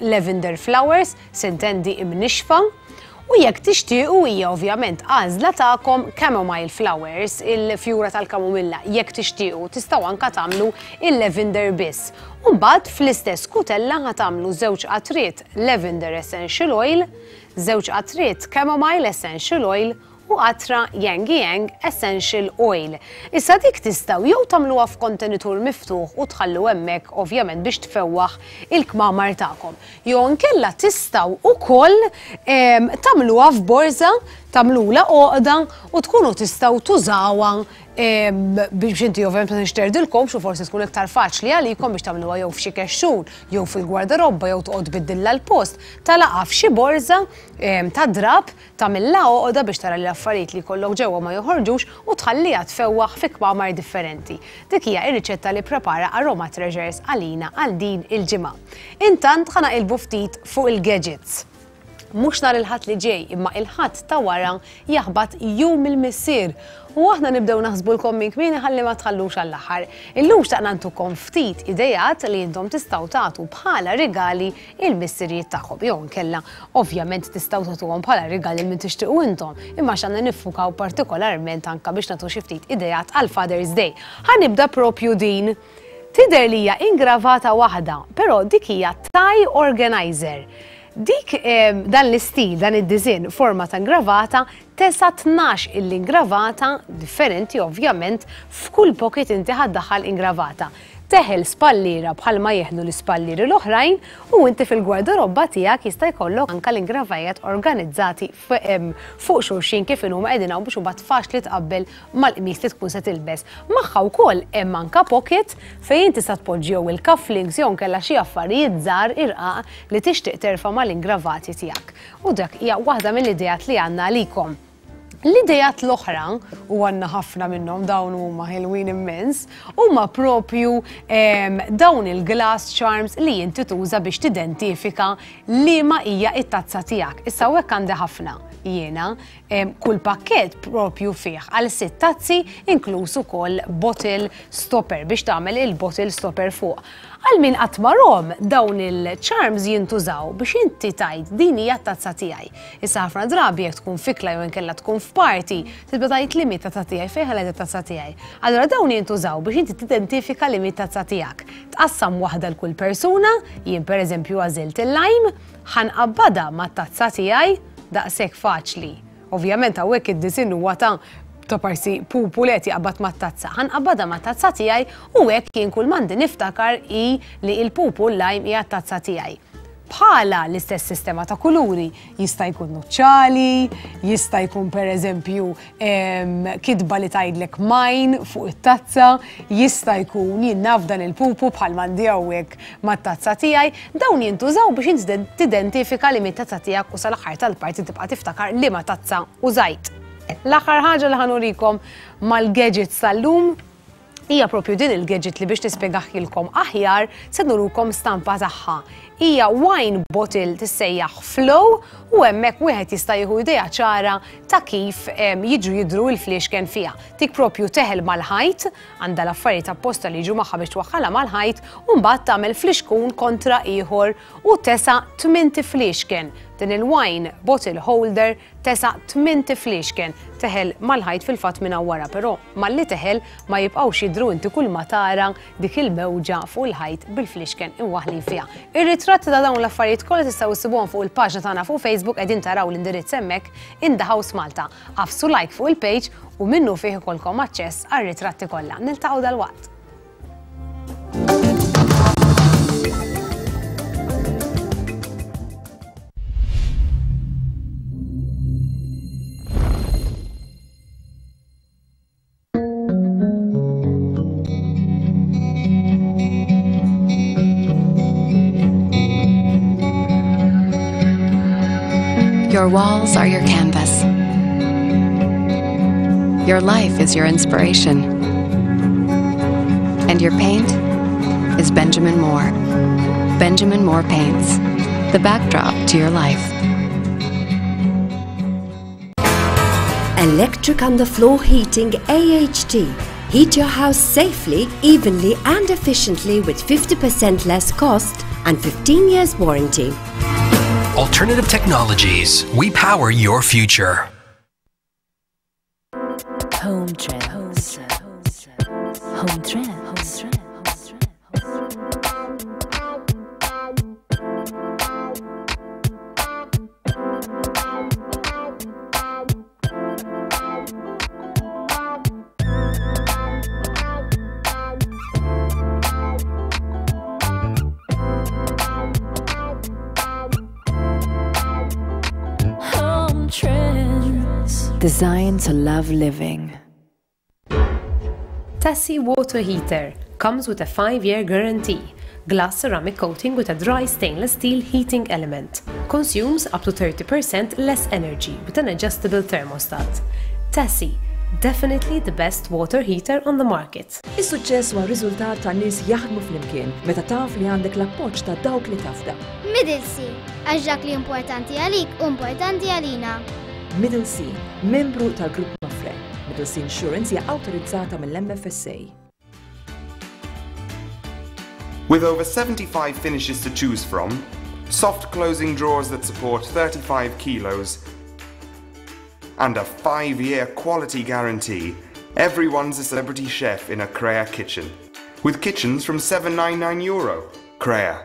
lavender flowers, sintendi imnixfa, u jekk tixtiequ hija ovvjament għażla tagħkom chamomile flowers, il-fjura tal-kamomilla, jekk tixtiequ tistgħu anke tagħmlu il-lavender biss. U mbagħad fl-istess kutella ħatagħmlu żewġ qatriet lavender essential oil, żewġ qatriet chamomile essential oil, u qatra Yang Yang Essential Oil. Issa dik tistgħu jew tagħmluha f'kontenitur miftuħ u tħallu hemmhekk ovvjament biex tfewwaħ il-kmamar tagħkom. Jew inkella tistgħu wkoll tagħmluha f'borsa, tagħmluha oqda u tkunu tistgħu tużawha biex inti ovvjament nixterdilkom xu forsi tkun iktar faċli għalikom biex tagħmluha jew f'xi kexxun, jew fil-gwardarobba jew toqgħod biddilla l-post, talaqha f'xi borsa ta' drab tagħmilha oqda biex tara l-affarijiet li jkollok ġewwa ma joħorġux u tħallija tfewwaħ fi kmamar differenti. Dik hija r-riċetta li prepara Aroma Treasures għalina għal din il-ġimgħa. Intant ħanaqilbu ftit fuq il-gadgets. Mhux nhar il-ħadd li ġej, imma il-ħadd ta' wara jaħbad jum il-missier. U aħna nibdew naħsbulkom minn kmieni ħalli ma tħallux għall-aħħar. Illum xtaqna ntukom ftit idejat li intom tistgħu tagħtu bħala rigali il-missierijiet tagħhom. Jew inkella ovvjament tistgħu tagħtuhom bħala rigali li tixtiequ intom, imma x'għandna niffukaw partikolarment anke biex nagħtu xi ftit idejat għal Father's Day. Ħanibda propju din tidher li hija ingravata waħda, però dik hija tie organizer. Dik dan l-istil, dan id-disinn forma ta' ingravata tesa' 12 il-ingravata differenti ovvjament f'kull pocket inti ħaddaħħal ingravata. Teħel spallira bħalma jeħnu l-spalliri l-oħrajn u inti fil-gwardarobba tiegħek jista' jkollok anke l-ingravajat organizzati fuq xulxin kif huma qegħdin hawn biex imbagħad faċli tqabbel mal-qmies li tkun se tilbes. Magħha wkoll hemm anke pocket fejn tista' tpoġġi jew il-cufflinks jew inkella xi affarijiet żgħar irqaq li tixtieq terfa' mal-ingravati tiegħek. U dak hija waħda mill-idejat li għandna għalikom. L-idejat l-oħra u għanna ħafna minnhom dawn huma ħelwin immens huma propju dawn il-glass charms li inti tuża biex tidentifika li ma hija it-tazza tiegħek. Issa hekk għandi ħafna jiena kull pakkett propju fih għal sitt tazzi inkluż ukoll bottle stopper biex tagħmel il-bottle stopper fuq. Għal min qatt marhom dawn il-charms jintużaw biex inti tgħid din hija t-tazza tiegħi. Issa ħafna drabi jekk tkun fikla jew inkella tkun party, tibda tajt limit ta' tiegħi fejn ħalejt tazza tiegħi. Allura dawn jintużaw biex inti tidentifika limit ta' tazza tiegħek. Tqassam waħda l-kull persuna, jien pereżempju għażilt il-lime, ħanqabbada ma' tazza tiegħi daqshekk faċli. Ovvjament hawnhekk id-disin huwa ta' parsi pupuleti qabad ma' tazza. Ħanqabbada ma' tazza tiegħi u hekk jien kull mandi niftakar li l-pupul lime hija tazza tiegħi. Bħala l-istess sistema ta' kuluri jista' jkun nuċċali, jista' jkun pereżempju kitba li tgħidlek mine fuq it-tazza, jista' jkun jien naf dan il-pupu bħal m'għandi hawnhekk mat-tazza tiegħi, dawn jintużaw biex inti tidentifika li mit-tazza tiegħek u sal-aħħar tal-parti tibqa' tiftakar li ma' tazza użajt. L-aħħar ħaġa li ħanurikom mal-gadgets tal-lum hija propju din il-gadget li biex nispjegaħilkom aħjar se nurukom stampa tagħha. Hija wine bottle tissejjaħ Flow u hemmhekk wieħed jista' jieħu idea ċara ta' kif jidhru l-fliexken fiha. Dik propju teħel mal-ħajt, għandha l-affarijiet apposta li jiġu magħha biex twaħħalha mal-ħajt u mbagħad tagħmel fliexkun kontra ieħor u tesa' 8 fliexken. Din il-wine bottle holder tesa' 8 fliexken teħel mal-ħajt fil-fatt minn wara, però malli teħel ma jibqgħux jidhru inti kull ma tara dik il-mewġa fuq il-ħajt bil-fliexken imwaħlin fiha. Ir-ritratt ta' dawn l-affarijiet kollha tistgħu ssibuhom fuq il-paġna tagħna fuq Facebook qegħdin taraw l-indirizz hemmhekk in the house Malta. Afsu like fuq il-page u minnu fih ikolkom aċċess għar-ritratti kollha. Niltaqgħu dalwaqt. Your walls are your canvas. Your life is your inspiration. And your paint is Benjamin Moore. Benjamin Moore paints, the backdrop to your life. Electric on the floor heating AHT. Heat your house safely, evenly and efficiently with 50% less cost and 15 years warranty. Alternative Technologies. We power your future. Home Trends. Home Trends. Designed to love living. Tessie water heater comes with a 5-year guarantee. Glass ceramic coating with a dry stainless steel heating element. Consumes up to 30% less energy with an adjustable thermostat. Tessie, definitely the best water heater on the market. Is-suċċess huwa r-riżultat ta' nies jaħdmu flimkien meta taf li għandek l-appoġġ ta' dawk li tafda. Middle C, għax dak li importanti għalik u importanti għalina. Middle C, membru tal-Grupp Mafre. Middle C Insurance hija awtorizzata mill-MFSA. With over 75 finishes to choose from, soft closing drawers that support 35 kilos, and a 5-year quality guarantee, everyone's a celebrity chef in a Krea kitchen. With kitchens from €7.99. Krea.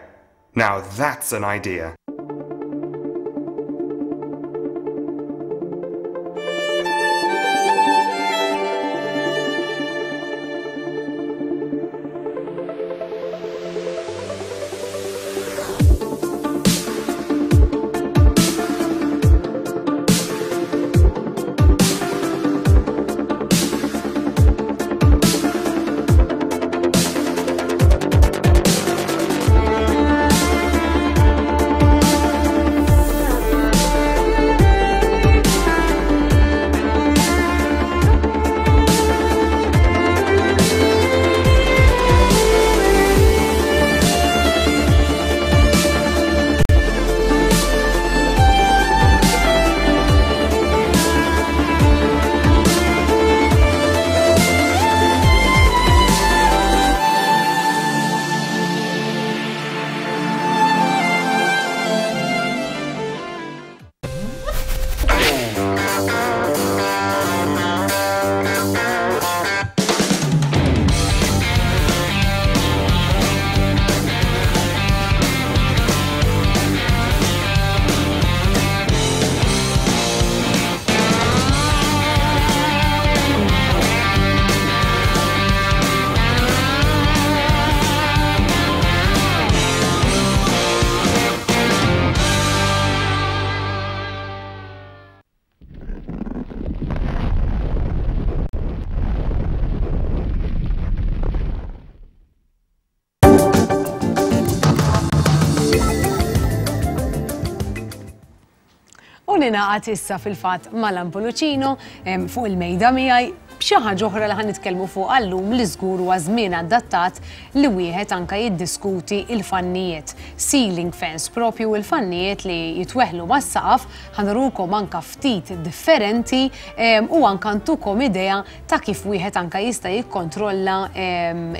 Now that's an idea. u li naqat issa fil-fatt ma' Lampolucino fuq il-mejda miegħi b'xi ħaġa oħra li ħan nitkellmu fuq allum li żgur huwa żmien adattat li wieħed anke jiddiskuti l-fannijiet. Ceiling fans propju u l-fannijiet li jitweħlu mas-saqaf ħanrukom anke ftit differenti u anke ntukom idea ta' kif wieħed anke jista' jikkontrolla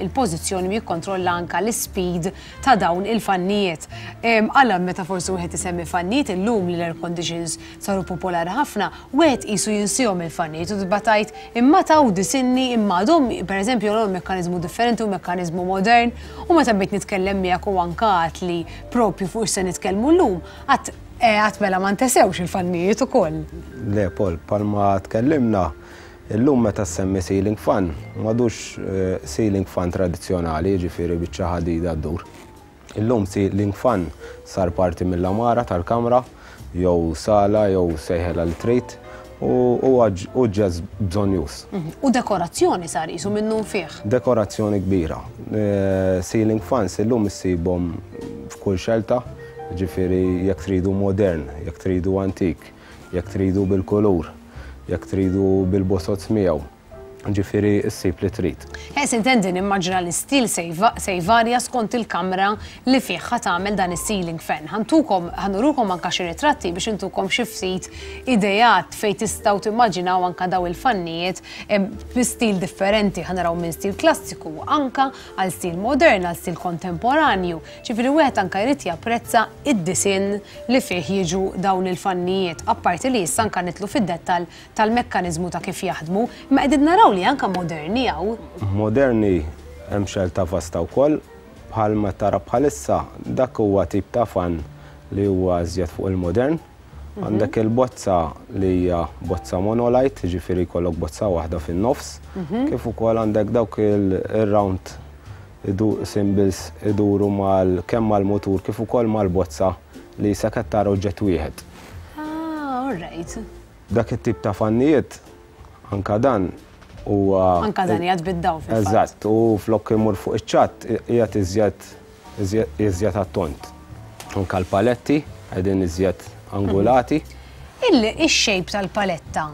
il-pożizzjoni u jikkontrolla anke l-ispeed ta' dawn il-fannijiet. Għalhekk meta forsi wieħed isemmi fannijiet illum li l-air conditions saru popolari ħafna wieħed qisu jinsihom il-fannijiet u tibqa' tgħid imma taw disinni imma dom, per eżempju, l-għom mekkanizmu differenti u mekkanizmu modern, u ma tabbit nitkellem miegħek u anke għat li propju fuq se nitkellmu llum, għat mela ma ntesewx il-fannijiet ukoll. Le, Paul, palma tkellimna, illum meta semmi ceiling fan, madux ceiling fan tradizzjonali, ġifieri biċċa ħadida ddur. Illum ceiling fan sar parti mill-amara tal-kamra, jew sala, jew sejħel għall-trid. U ġaz bżon jus. U dekorazzjoni sar jisu minnu fih? Dekorazzjoni kbira. Ceiling fans illum issibhom f'kull xelta, ġifieri jekk tridu modern, jekk tridu antik, jekk tridu bil-kulur, jekk tridu bil-bosozz miegħu. Ġifieri issib li trid. Ħess intendi nimmaġina l-istil se jvarja skont il-kamra li fih ħa tagħmel dan is-ceiling fan. Ħanurukom anke xi ritratti biex intukom xi ftit idejat fejn tistgħu timmaġinaw anke daw il-fannijiet bi stil differenti ħanaraw minn stil klassiku anke għal stil modern għal stil kontemporanju. Ġifieri wieħed anke jrid japprezza id-disinn li fih jiġu dawn il-fannijiet. Apparti li issa anke nitlu fid-dettall tal-mekkaniżmu ta' kif jaħdmu, ma qegħdin naraw li anka moderni għaw? Moderni hemm xelta vasta wkoll, bħalma tara bħalissa dak huwa tip ta' fan li huwa iżjed fuq il-modern. Għandek il-bozza li hija bozza monolite, ġifieri jkollok bozza waħda fin-nofs, kif ukoll għandek dawk il-round symbols iduru kemm mal-mutur kif ukoll mal-bozza li sakemm tara oġġett wieħed. Dak it-tip ta' fannijiet anke dan anka dan jgħad biddaw fil-fatt. Eżatt, u flok imur fuq iċ-ċatt jgħad iżjed għat-tont. Anka l-paletti, għedin iżjed angulati. Ix-xejp tal-paletta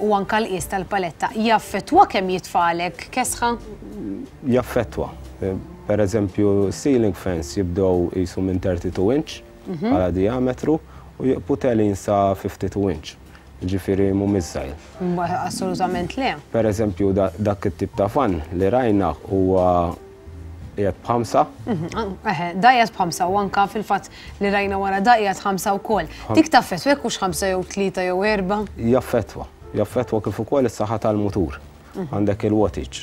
u anka l-qies tal-paletta jaffettwa kemm jitfalek kesħa? Jaffettwa. Per eżempju, ceiling fans jibdew qisu minn 32 inch għal diametru u jibqgħu telin sa 52 inch. Ġifieri mhumiex żgħir. Assolutament le. Per eżempju, dak it-tip ta' fan li rajna huwa qiegħed b'5. Daqqiet b'5 u anke fil-fatt li rajna wara daqqiet 5 wkoll. Dik taffettwek hux 5 jew 3 jew 4? Jaffettwa. Jaffettwa kif ukoll is-saħħa tal-mutur. Għandek il-wattage.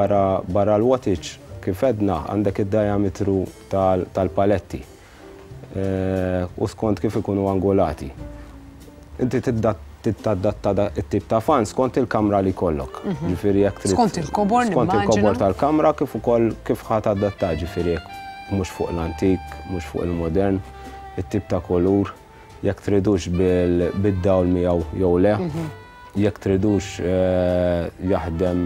Barra l-wattage kif edna għandek id-diametru tal-paletti. U skont kif ikunu angolati. Inti tiddatta it-tip ta' fan skont il-kamra li jkollok. Skont il-kobor tal-kamra kif ukoll kif ħadd adatta ġifieri mhux fuq l-antik, mhux fuq il-modern, it-tip ta' kulur, jekk tridux bid-dawl miegħu jew le, jekk tridux jaħdem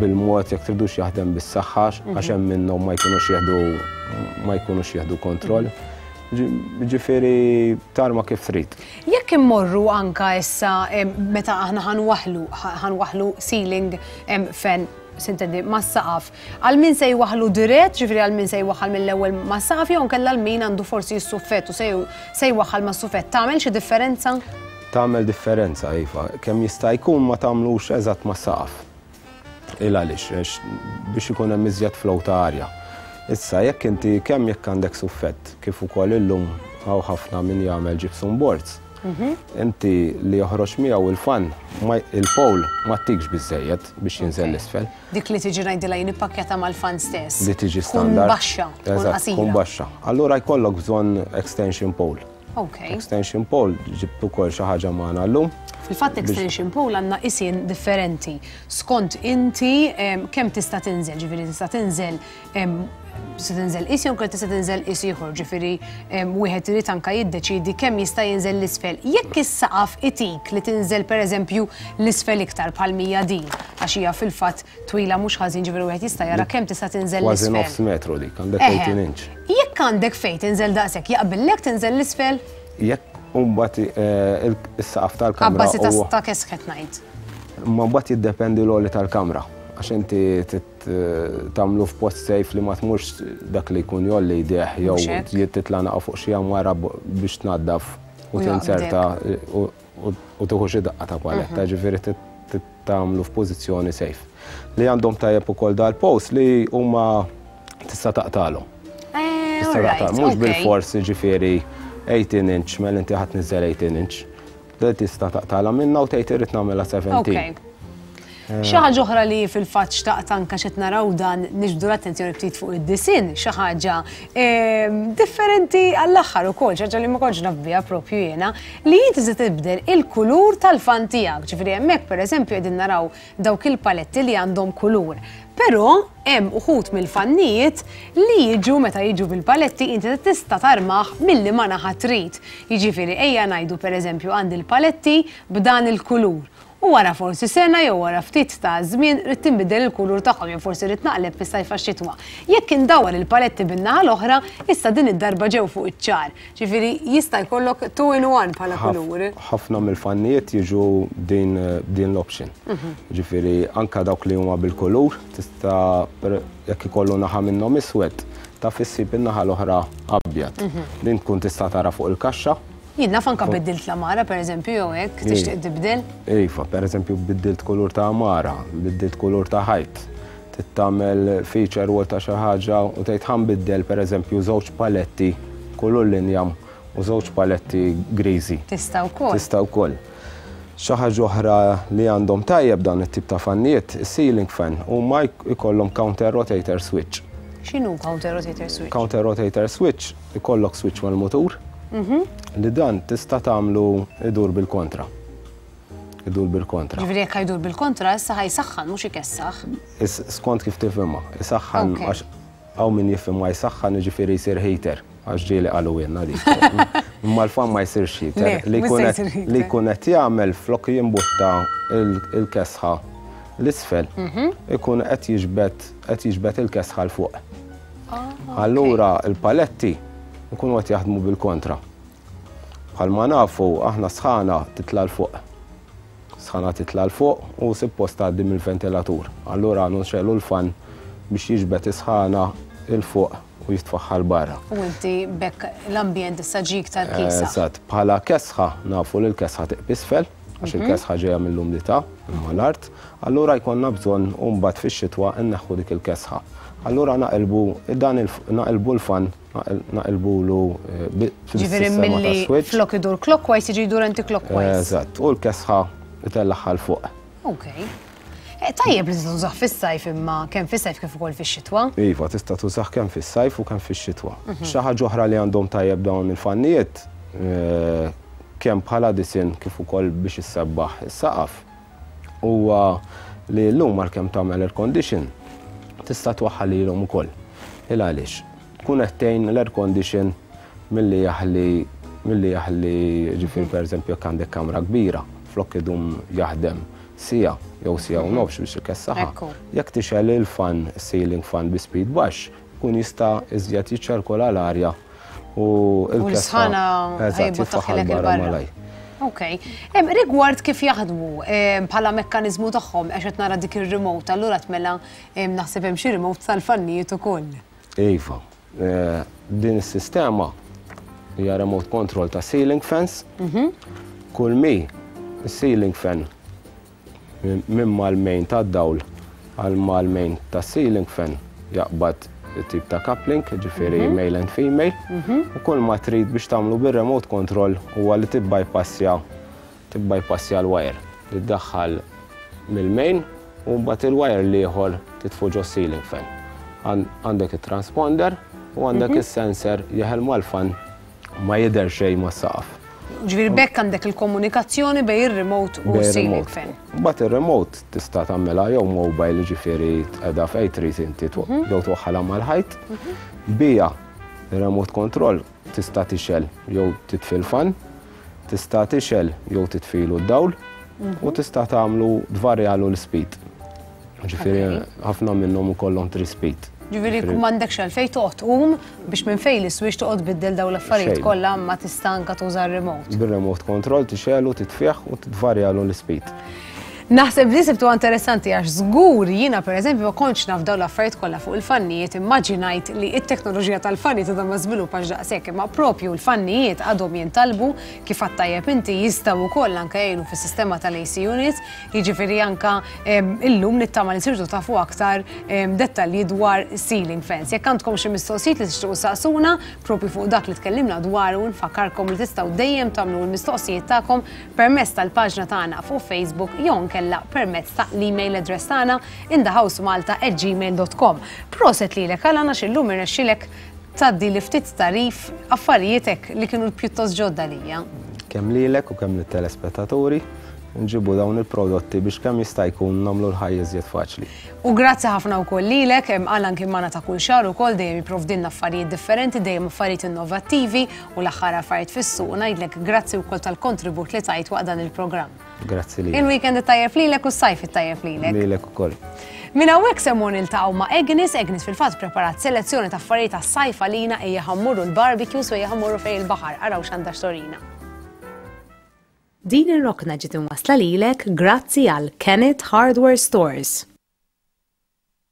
bil-mod, jekk tridux jaħdem bis-saħħa għax hemm minnhom ma jkunux jieħdu kontroll. Ġifieri tarma kif trid. Jekk immorru anke issa meta aħna ħanwaħlu ceiling fan s'intendi mas-saqaf. Għal min se jwaħlu dirett, ġifieri għal min se jwaħħal mill-ewwel mas-saqaf jew inkella għal min għandu forsi s-suffett u se jwaħħal mas-suffett. Tagħmel xi differenza? Tagħmel differenza iva. Kemm jista' jkun ma tagħmlux eżatt mas-saqaf. Għaliex biex ikun hemm iżjed flow ta' arja. Issa jekk inti kemm jekk għandek suffett kif ukoll illum hawn ħafna min jagħmel gypsum boards. Inti li joħroġ miegħu il-fan il-powl ma tikx biżejjed biex jinżel l-isfel. Dik li tiġi ngħidilha jinippakketta mal-fan stess. Li tiġi standard. Tkun baxxa. Allura jkollok bżonn extension powl. Extension powl ġibt ukoll xi ħaġa magħna llum. Fil-fatt extension powl għandna isien differenti. Skont inti kemm tista' tinżel, ġifieri tista' tinżel se tinżel qies jew se tinżel qies ieħor, ġifieri wieħed irid anke jiddeċiedi kemm jista' jinżel l-isfel. Jekk is-saqaf itik li tinżel pereżempju l-isfel iktar bħal mija din għax hija fil-fatt twila mhux ħażin ġifieri wieħed jista' jara kemm tista' tinżel l-isfel. Kważi nofs metru dik, għandek 18 inch. Jekk għandek fejn tinżel daqshekk jaqbillek tinżel l-isfel? Jekk Umbati s-saqaf tal-kamra. Abbasi ta' kesħet najt. Ma mbati jiddependi l-għoli tal-kamra. Għax inti tamlu f'post sejf li ma tmurx dak li jkun jolli jdeħ jew jitlanaq fuq xi wara biex tnaddaf u tinserta u tieħu xi daqqa ta' paletta, ġifieri tagħmlu f'pożizzjoni sejf. Li għandhom tajjeb ukoll dal-post li huma tista' taqtalhom. Mhux bil-forsi ġifieri 18 inch, mela inti ħadd niżel 18 inch. Da tista' taqtalha minnha u tgħid irid nagħmilha 17. Xi ħaġa oħra li fil-fatt xtaqt anke xi naraw dan niġbdu l-attenzjoni ftit fuq id-disinn, xi ħaġa differenti għall-aħħar ukoll, xi ħaġa li ma kontx naf biha proprju jiena, li inti se tibdel il-kulur tal-fan tiegħek. Ġifieri hemmhekk pereżempju qegħdin naraw dawk il-paletti li għandhom kulur. Però hemm uħud mill-fannijiet li jiġu meta jiġu bil-paletti inti tista' tarmaħ milli ma naħa trid. Jiġifieri ejja ngħidu pereżempju għandi l-paletti b'dan il-kulur. U għara forsi sena jew għara ftit ta' żmien rid tinbidel il-kulur tagħhom jew forsi rid naqleb fis-sajf għax-xitwa. Jekk indawar il-paletti bin-naħa l-oħra, issa din id-darba ġew fuq iċ-ċar. Ġifieri jista' jkollok 2 in 1 bħala kulur. Ħafna mill-fannijiet jiġu din l-option. Ġifieri anke dawk li huma bil-kulur tista' jekk ikollu naħa minnhom iswed, taf issib in-naħa l-oħra abjad. Din tkun tista' tara fuq il-kaxxa. Jidna fanka biddilt l-amara, per eżempju, jew hekk tixtieq tibdel? Iva, per eżempju, biddilt kulur ta' amara, biddilt kulur ta' ħajt. Tittamel feature wall ta' xi ħaġa u tgħid ħanbiddel pereżempju żewġ paletti kulur linjam u żewġ paletti griżi. Tista' wkoll. Tista' wkoll. Xi ħaġa oħra li għandhom tajjeb dan it-tip ta' fannijiet, ceiling fan huma jkollhom counter rotator switch. X'inhu counter rotator switch? Counter rotator switch ikollok switch mal-mutur. Li dan tista' tagħmlu idur bil-kontra. Idur bil-kontra. Ġifieri jekk jdur bil-kontra, issa ħajsaħħan mhux ikessaħ. Skont kif tifhimha, isaħħan għax hawn min jifhem ma jsaħħan jiġifieri jsir heater għax ġieli qalu jenna dik. Imma l-fan ma jsirx heater. Li jkun qed jagħmel flok jinbutta il-kesħa l-isfel, ikun qed jiġbed il-kesħa l fuq. Allura il-paletti nkunu qed jaħdmu bil-kontra. Bħalma nafu aħna sħana titla' l-fuq. Sħana titla' l-fuq u suppost tgħaddi mill-ventilatur. Allura nxellu l-fan biex jiġbed is-sħana il-fuq u jitfaħħal barra. U inti bekk l-ambjent issa ġik tal-kisa. Eżatt, bħala kesħa nafu li l-kesħa tiqb isfel għax il-kesħa ġejja mill-umidità imma l-art. Allura jkollna bżonn u mbagħad fix-xitwa nneħħu dik il-kesħa. Allura naqilbu l-fan, naqilbu lu fil-sistema ta' switch. Flok idur clockwise, jiġi jidur anti-clockwise. Eżatt, u l-kesħa jitellaħħa l-fuq. Okej. Tajjeb li tista' tużaħ fis-sajf imma kemm fis-sajf kif ukoll fix-xitwa? Iva, tista' tużaħ kemm fis-sajf u kemm fix-xitwa. Xi ħaġa oħra li għandhom tajjeb dawn il-fannijiet kemm bħala disinn kif ukoll biex issebbaħ is-saqaf huwa li llum għalkemm tagħmel air-condition tista' twaħħalilhom ukoll. Il għaliex. Kun qed tgħin l-air condition milli jaħli ġifier pereżempju jekk għandek kamra kbira, flok idum jaħdem sija jew sija u nofs biex ikessaħħa. Jekk tixelli l-fan ceiling fan bi speed baxx, kun jista' iżjed jiċċerkola l-arja u l-sħana jitfaħħal barra malaj. Okej. Rigward kif jaħdmu bħala mekkaniżmu tagħhom għax qed nara dik ir-remote, allura tmela naħseb hemm xi remote tal-fannijiet ukoll. Iva. Din is-sistema hija remote control ta' ceiling fans. Kull mi ceiling fan minn mal-main tad-dawl għal mal-main tas-ceiling fan jaqbad tip ta' coupling, ġifieri male and female. U kull ma trid biex tagħmlu bir-remote control huwa li tibbypassja l-wire li tdaħħal mill-main u mbagħad il-wire li ieħor titfu ġo ceiling fan. Għandek it-transponder u għandek is-sensor jeħelmu għall-fan ma jidher xejn mas-saqaf. Ġifieri bekk għandek il-komunikazzjoni bejn ir-remote u ceiling fan. Mbagħad ir-remote tista' tagħmilha jew mobile ġifieri qiegħda fejn trid inti jew twaħħalha mal-ħajt. Bija remote control tista' tixel jew titfi l-fan, tista' tixel jew titfilu d-dawl u tista' tagħmlu tvarjalu l-speed. Ġifieri ħafna minnhom ukollhom 3 speed. ġifieri jkun m'għandekx għalfejn toqgħod tqum biex minn fejn l-iswitch toqgħod biddel dawn l-affarijiet kollha ma tistanka tuża r-remote. Bir-remote control tixelu, titfih u titvarjalu l-ispeed. Naħseb li sibtu interessanti għax żgur jiena pereżempju ma kontx naf dawn l-affarijiet kollha fuq il-fannijiet immaġinajt li t-teknoloġija tal-fannijiet għadha ma żviluppax daqshekk imma proprju l-fannijiet għadhom jintalbu kif għattajjeb inti jistgħu wkoll anke jgħinu fis-sistema tal-AC units, jiġifieri anke illum nittama' li sirtu tafu aktar dettalji dwar ceiling fans. Jekk għandkom xi mistoqsijiet li tixtiequ saqsuna proprju fuq dak li tkellimna dwar u nfakkarkom li tistgħu dejjem tagħmlu l-mistoqsijiet tagħkom permezz tal-paġna tagħna fuq Facebook jew permezz ta' l-email address tagħna www.nhsmalta@gmail.com. Proset lilek għalana x'illum irnexxilek tgħaddi li ftit tarif affarijietek li kienu pjuttost ġodda lija. Kemm lilek u kemm lit-telespettaturi nġibu dawn il-prodotti biex kemm jista' jkun nagħmlu l-ħajja iżjed faċli. U grazzi ħafna wkoll lilek għal anke magħna ta' kull xahar ukoll dejjem jipprovdilna affarijiet differenti, dejjem affarijiet innovattivi u l-aħħar affarijiet fis-suq ngħidlek grazzi wkoll tal-kontribut li tajt waqt dan il-programm. Grazzi lilek. Il-weekend tajjeb lilek u s-sajf tajjeb lilek. Lilek ukoll. Min hawnhekk semmu niltaqgħu ma' Agnes, Agnes fil-fatt preparat selezzjoni ta' affarijiet għas-sajf għalina ejja ħammurru l-barbecues u ejja ħammurru fejn il-baħar araw x'għandha x'torina. Din ir-rokna ġiet imwassla lilek grazzi għal Kenneth Hardware Stores.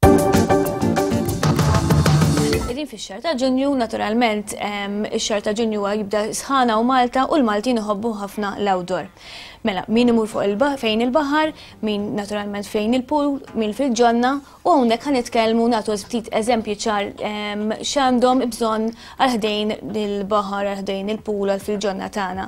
Qegħdin fix-xahar ta' Ġunju, naturalment ix-xahar ta' Ġunju jibda sħana u Malta u l-Maltin iħobbu ħafna l-outdoor. Mela, min imur fuq fejn il-baħar, min naturalment fejn il-pool, min fil-ġonna u hawnhekk ħa nitkellmu nagħtu ftit eżempji ċar x'għandhom bżonn għal ħdejn il-baħar, għal ħdejn il-pool għal fil-ġonna tagħna.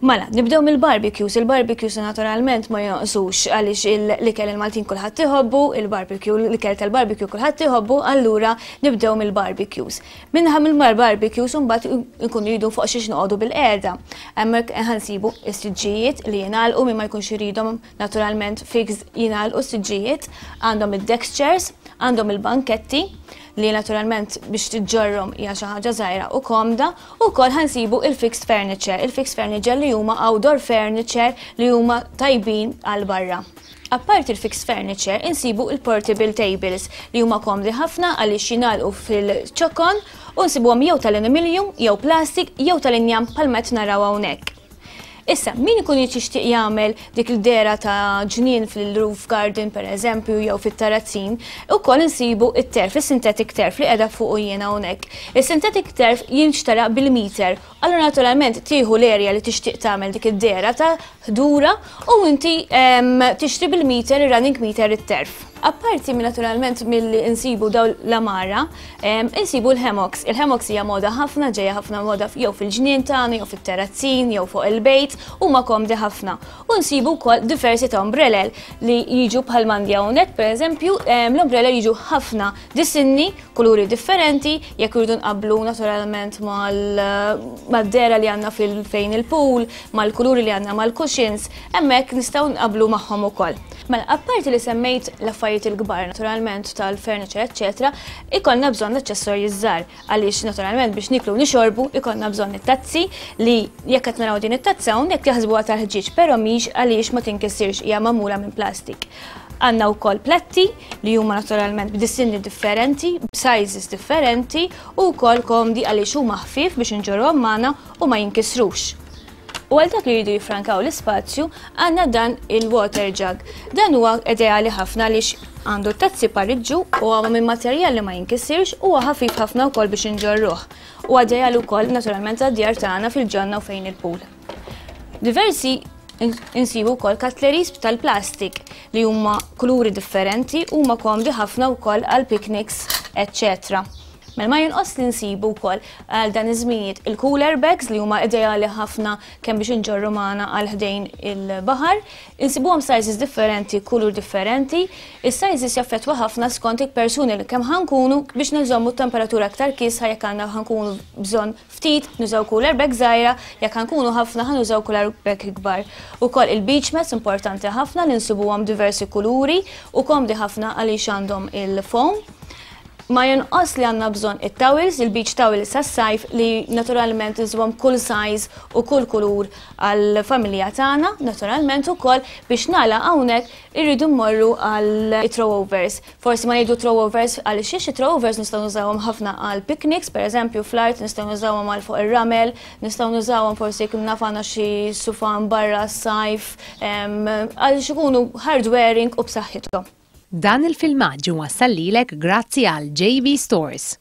Mela, nibdew mill-barbecues, il-barbecues naturalment ma jonqsux għaliex l-ikel il-Maltin kulħadd iħobbu, il-barbecue, l-ikel tal-barbecue kulħadd iħobbu, allura nibdew mill-barbecues. Minħa mill-barbecues mbagħad nkunu jridu fuq xi noqogħdu bil-qiegħda. Hemmhekk ħansibu s-siġġijiet li jingħalqu minn ma jkunx iridhom naturalment fix jingħalqu s-siġġijiet, għandhom id-deck chairs, għandhom il-banketti li naturalment biex tiġġorrom hija xi ħaġa żgħira u komda u wkoll ħansibu il-fixed furniture. Il-fixed furniture li huma outdoor furniture li huma tajbin għal barra. Apparti il-fixed furniture insibu il-portable tables li huma komdi ħafna għaliex jingħalqu fil-ċokon u nsibuhom jew tal-aluminium, jew plastik, jew tal-injam palmet naraw hawnhekk. Issa, min ikun jixtieq jagħmel dik il-dera ta' ġnien fil-roof garden pereżempju jew fit-tarazzin, ukoll insibu it-terf, is-synthetic terf li qiegħda fuq jiena hawnhekk. Is-synthetic terf jinxtara bil-meter, allura naturalment tieħu l-erja li tixtieq tagħmel dik id-dera ta' ħdura u inti tixtri bil-meter, ir-running meter it-terf. Apparti naturalment milli insibu daw l-amara, insibu l-hemox. Il-hemox hija moda ħafna, ġejja ħafna moda jew fil-ġnien tagħna, jew fit-terrazzin, jew fuq il-bejt, huma komdi ħafna. U nsibu wkoll diversi ta' ombrellel li jiġu bħal mandja hawnhekk, pereżempju, l-ombrellel jiġu ħafna disinni, kuluri differenti, jekk irridu nqabblu naturalment mad-dera li għandna fil-fejn il-pool, mal-kuluri li għandna mal-kuxins, hemmhekk nistgħu nqabblu magħhom ukoll. Mela, apparti li semmejt l-affarijiet il-kbar naturalment tal-furniture, etc. Ikollna bżonn aċċessorji żgħar għaliex naturalment biex niklu nixorbu ikollna bżonn it-tazzi li jekk qed naraw din it-tazza hawnhekk jaħsbuha tal-ħġieġ però mhix għaliex ma tinkissirx hija magħmula minn plastik. Għandna wkoll platti li huma naturalment b'disinni differenti, b'sizes differenti u wkoll komdi għaliex huma ħfief biex inġorhom magħna u ma jinkissrux. U għal dak li jridu jifrankaw l-ispazju għandna dan il-water jug. Dan huwa ideali ħafna għaliex għandu tazzi pariġġu u għamma minn materjal li ma jinkissirx u ħafif ħafna wkoll biex inġorruh. U ideali wkoll naturalment għad-djar tagħna fil-ġonna u fejn il-pool. Diversi insibu wkoll cutleries tal-plastik li huma kuluri differenti u huma komdi ħafna wkoll għal picnics, etc. Mela ma jinqos li nsibu wkoll għal dan iż-żminijiet il-cooler bags li huma ideali ħafna kemm biex inġorru magħna għal ħdejn il-baħar, insibuhom sizes differenti, kulur differenti, is-sizes jaffettwa ħafna skont il-persuni li kemm ħankunu biex niżommu t-temperatura aktar kiesħa jekk għandna ħankunu bżonn ftit nużaw cooler bag żgħira, jekk ħankunu ħafna ħanużaw cooler bag kbar. Ukoll il-beach mats importanti ħafna li nsibuhom diversi kuluri u komdi ħafna għaliex għandhom il-foam. ma jonqos li għandna bżonn it-towels, il-beach towels għas-sajf li naturalment iżwhom kull size u kull kulur għall-familja tagħna, naturalment ukoll biex nagħlaq hawnhekk irridu mmorru għall-throwovers. Forsi ma ngħidu throwovers għaliex xi throwovers nistgħu nużawhom ħafna għal picnics, pereżempju fl-art nistgħu nużawhom għal fuq ir-ramel, nistgħu nużawhom forsi jekk naf għandna xi sufan barra s-sajf għaliex ikunu hard-wearing u b'saħħithom. Dan il-filmaġġ wassal lilek grazzi għal JB Stores.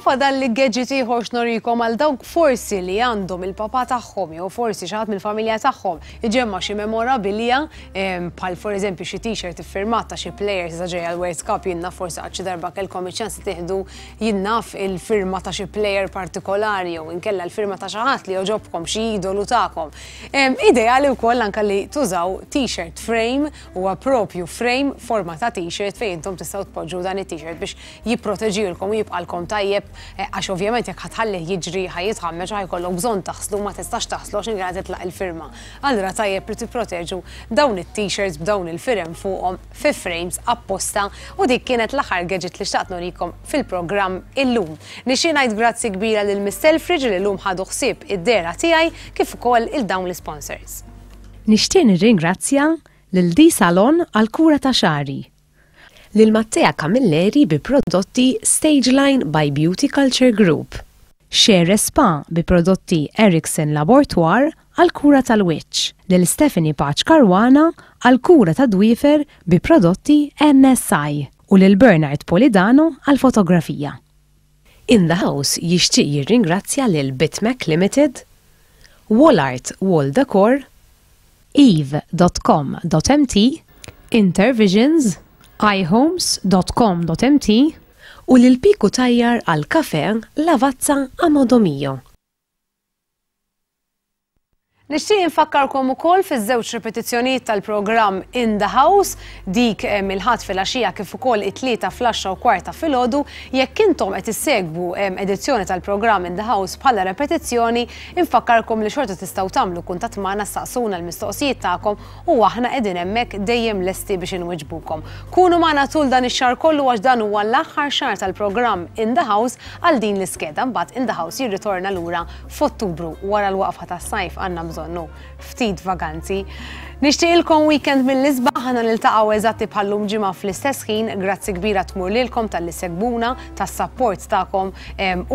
U fadal li gadgeti ħorx norikom għal dawk forsi li għandhom il-papa tagħhom jew forsi xi ħadd mill-familja tagħhom iġemma xi memorabilja bħal pereżempju xi t-shirt iffirmat ta' xi plejer sa ġej għall-World Cup jiena forsi għad xi darba kellkom iċ-ċans tieħdu jinnaf il-firma ta' xi plejer partikolari jew inkella l-firma ta' xi ħadd li joġobkom xi idolu tagħkom. Ideali wkoll anke li tużaw t-shirt frame huwa propju frame forma ta' t-shirt fejn intom tistgħu tpoġġu dan it-t-shirt biex jipproteġilkom u jibqalkom tajjeb għax ovvjament jekk ħatħallih jiġri ħajitħammeġ ħajkollok bżonn taħslu ma tistax taħslu għax inkella titlaq il-firma. Allura tajjeb li tipproteġu dawn it-t-shirts b'dawn il-firem fuqhom fi frames apposta u dik kienet l-aħħar gadget li xtaqt norikom fil-programm illum. Nixtieq ngħid grazzi kbira lil Miss Selfridge li llum ħadu ħsieb id-dera tiegħi kif ukoll il-dawn l-sponsors. Nixtieq nirringrazzja lil Di Salon għall-kura ta' xari, lil Mattea Camilleri bi prodotti Stageline by Beauty Culture Group, Xere Spa bi prodotti Ericsson Laboratoire għal-kura tal-wiċċ, lil Stephanie Paċ Karwana għal-kura ta' dwiefer bi prodotti NSI u lil Bernard Polidano għal-fotografija. In the House jixtieq jirringrazzja lil Bitmec Limited, Wallart Wall Decor, Eve.com.mt, Intervisions, ihomes.com.mt u l-piku tajjar għal-kafe Lavazza A Modo Mio. Nixtieq infakkarkom ukoll fiż-żewġ repetizzjonijiet tal-programm In the House, dik mill-ħadd filgħaxija kif ukoll it-tlieta fl-10:15 filgħodu. Jekk intom qed issegwu edizzjoni tal-programm In the House bħala repetizzjoni, infakkarkom li xorta tistgħu tagħmlu kuntatt magħna saqsuna l-mistoqsijiet tagħkom u aħna qegħdin hemmhekk dejjem lesti biex inwiġbukom. Kunu magħna tul dan ix-xahar kollu għax dan huwa l-aħħar xahar tal-programm In the House għal din l-iskeda, mbagħad In the House jirritorna lura f'Ottubru wara l-waqfa tas-sajf għandna ftit vaganzi. Nixtieqilkom weekend mill-isbaħ, ħana niltaqgħu eżatti bħallum ġimgħa fl-istess ħin. Grazzi kbira tmur lilkom tal-segwuna, tas-support tagħkom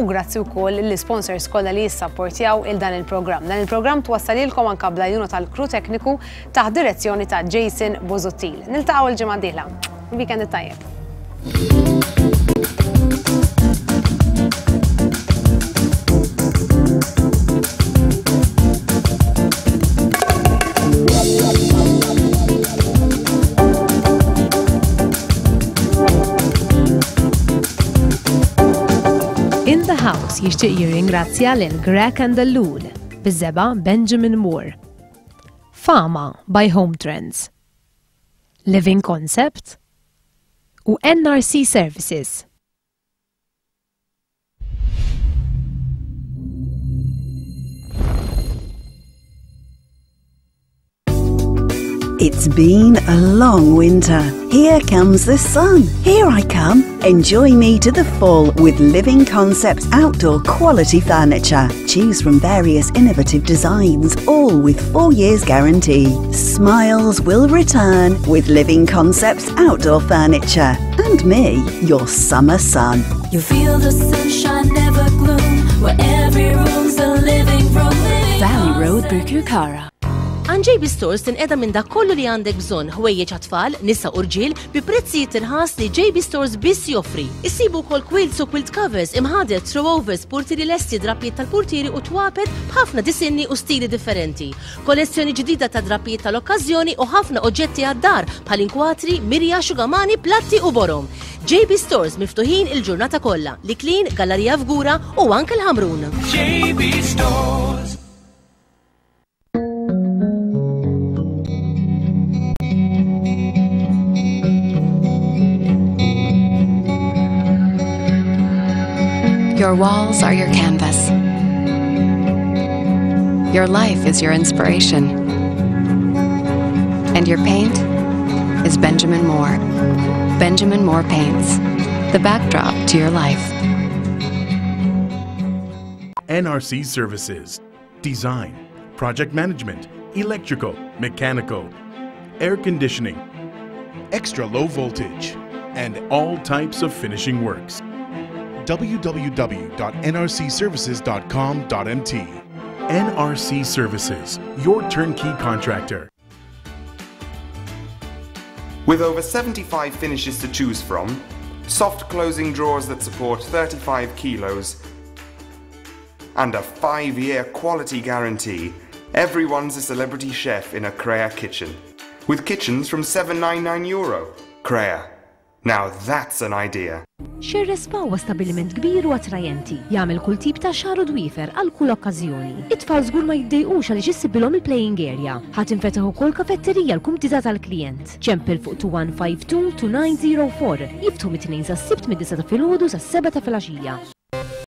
u grazzi wkoll lill-sponsors kollha li jissapportjaw il dan il-programm. Dan il-programm twassalilkom anke bl-għajnuna tal-kru tekniku taħt direzzjoni ta' Jason Bozottil. Niltaqgħu l-ġimgħa d-dieħla. Weekend tajjeb. House jixtieq jirringrazzja lil Grech & Ellul biż-żeba Benjamin Moore, Fama by Home Trends, Living Concepts u NRC Services. It's been a long winter. Here comes the sun. Here I come. Enjoy me to the full with Living Concepts outdoor quality furniture. Choose from various innovative designs, all with 4 years guarantee. Smiles will return with Living Concepts outdoor furniture. And me, your summer sun. You feel the sunshine, never gloom, where every room's a living room. Valley Road, Bukukara. Għan JB Stores tinqeda minn dak kollu li għandek bżonn ħwejjeġ għat-tfal, nisa u rġiel bi prezzijiet inħas li JB Stores biss joffri. Issibu wkoll quilts u quilt covers, imħadet, throwovers, portieri lesti, drapijiet tal-portieri u twaped b'ħafna disinni u stili differenti. Kollezzjoni ġdida ta' drapijiet tal-okkażjoni u ħafna oġġetti għad-dar bħal inkwatri, mirja, xugamani, platti u borom. JB Stores miftuħin il-ġurnata kollha li klin, Gallerija Fgura u anke l-Ħamrun. JB Stores. Your walls are your canvas. Your life is your inspiration. And your paint is Benjamin Moore. Benjamin Moore paints, the backdrop to your life. NRC Services. Design, project management, electrical, mechanical, air conditioning, extra low voltage, and all types of finishing works. www.nrcservices.com.mt. NRC Services, your turnkey contractor. With over 75 finishes to choose from, soft closing drawers that support 35 kilos, and a 5-year quality guarantee, everyone's a celebrity chef in a Krea kitchen. With kitchens from €7.99. Krea. Now that's an idea. Xerre Spa huwa stabilment kbir u attrajenti. Jagħmel kull tip ta' xahar u dwifer għal kull okkażjoni. It-tfal żgur ma jiddejqux għaliex issibbilhom il-playing area. Ħadd infetaħ ukoll kafetterija l-kumdita tal-klijent. Ċempel fuq 2152 2904. Jiftħu mit-tnejn sas-sibt mid-9 ta' filgħodu sas-7 ta' filgħaxija.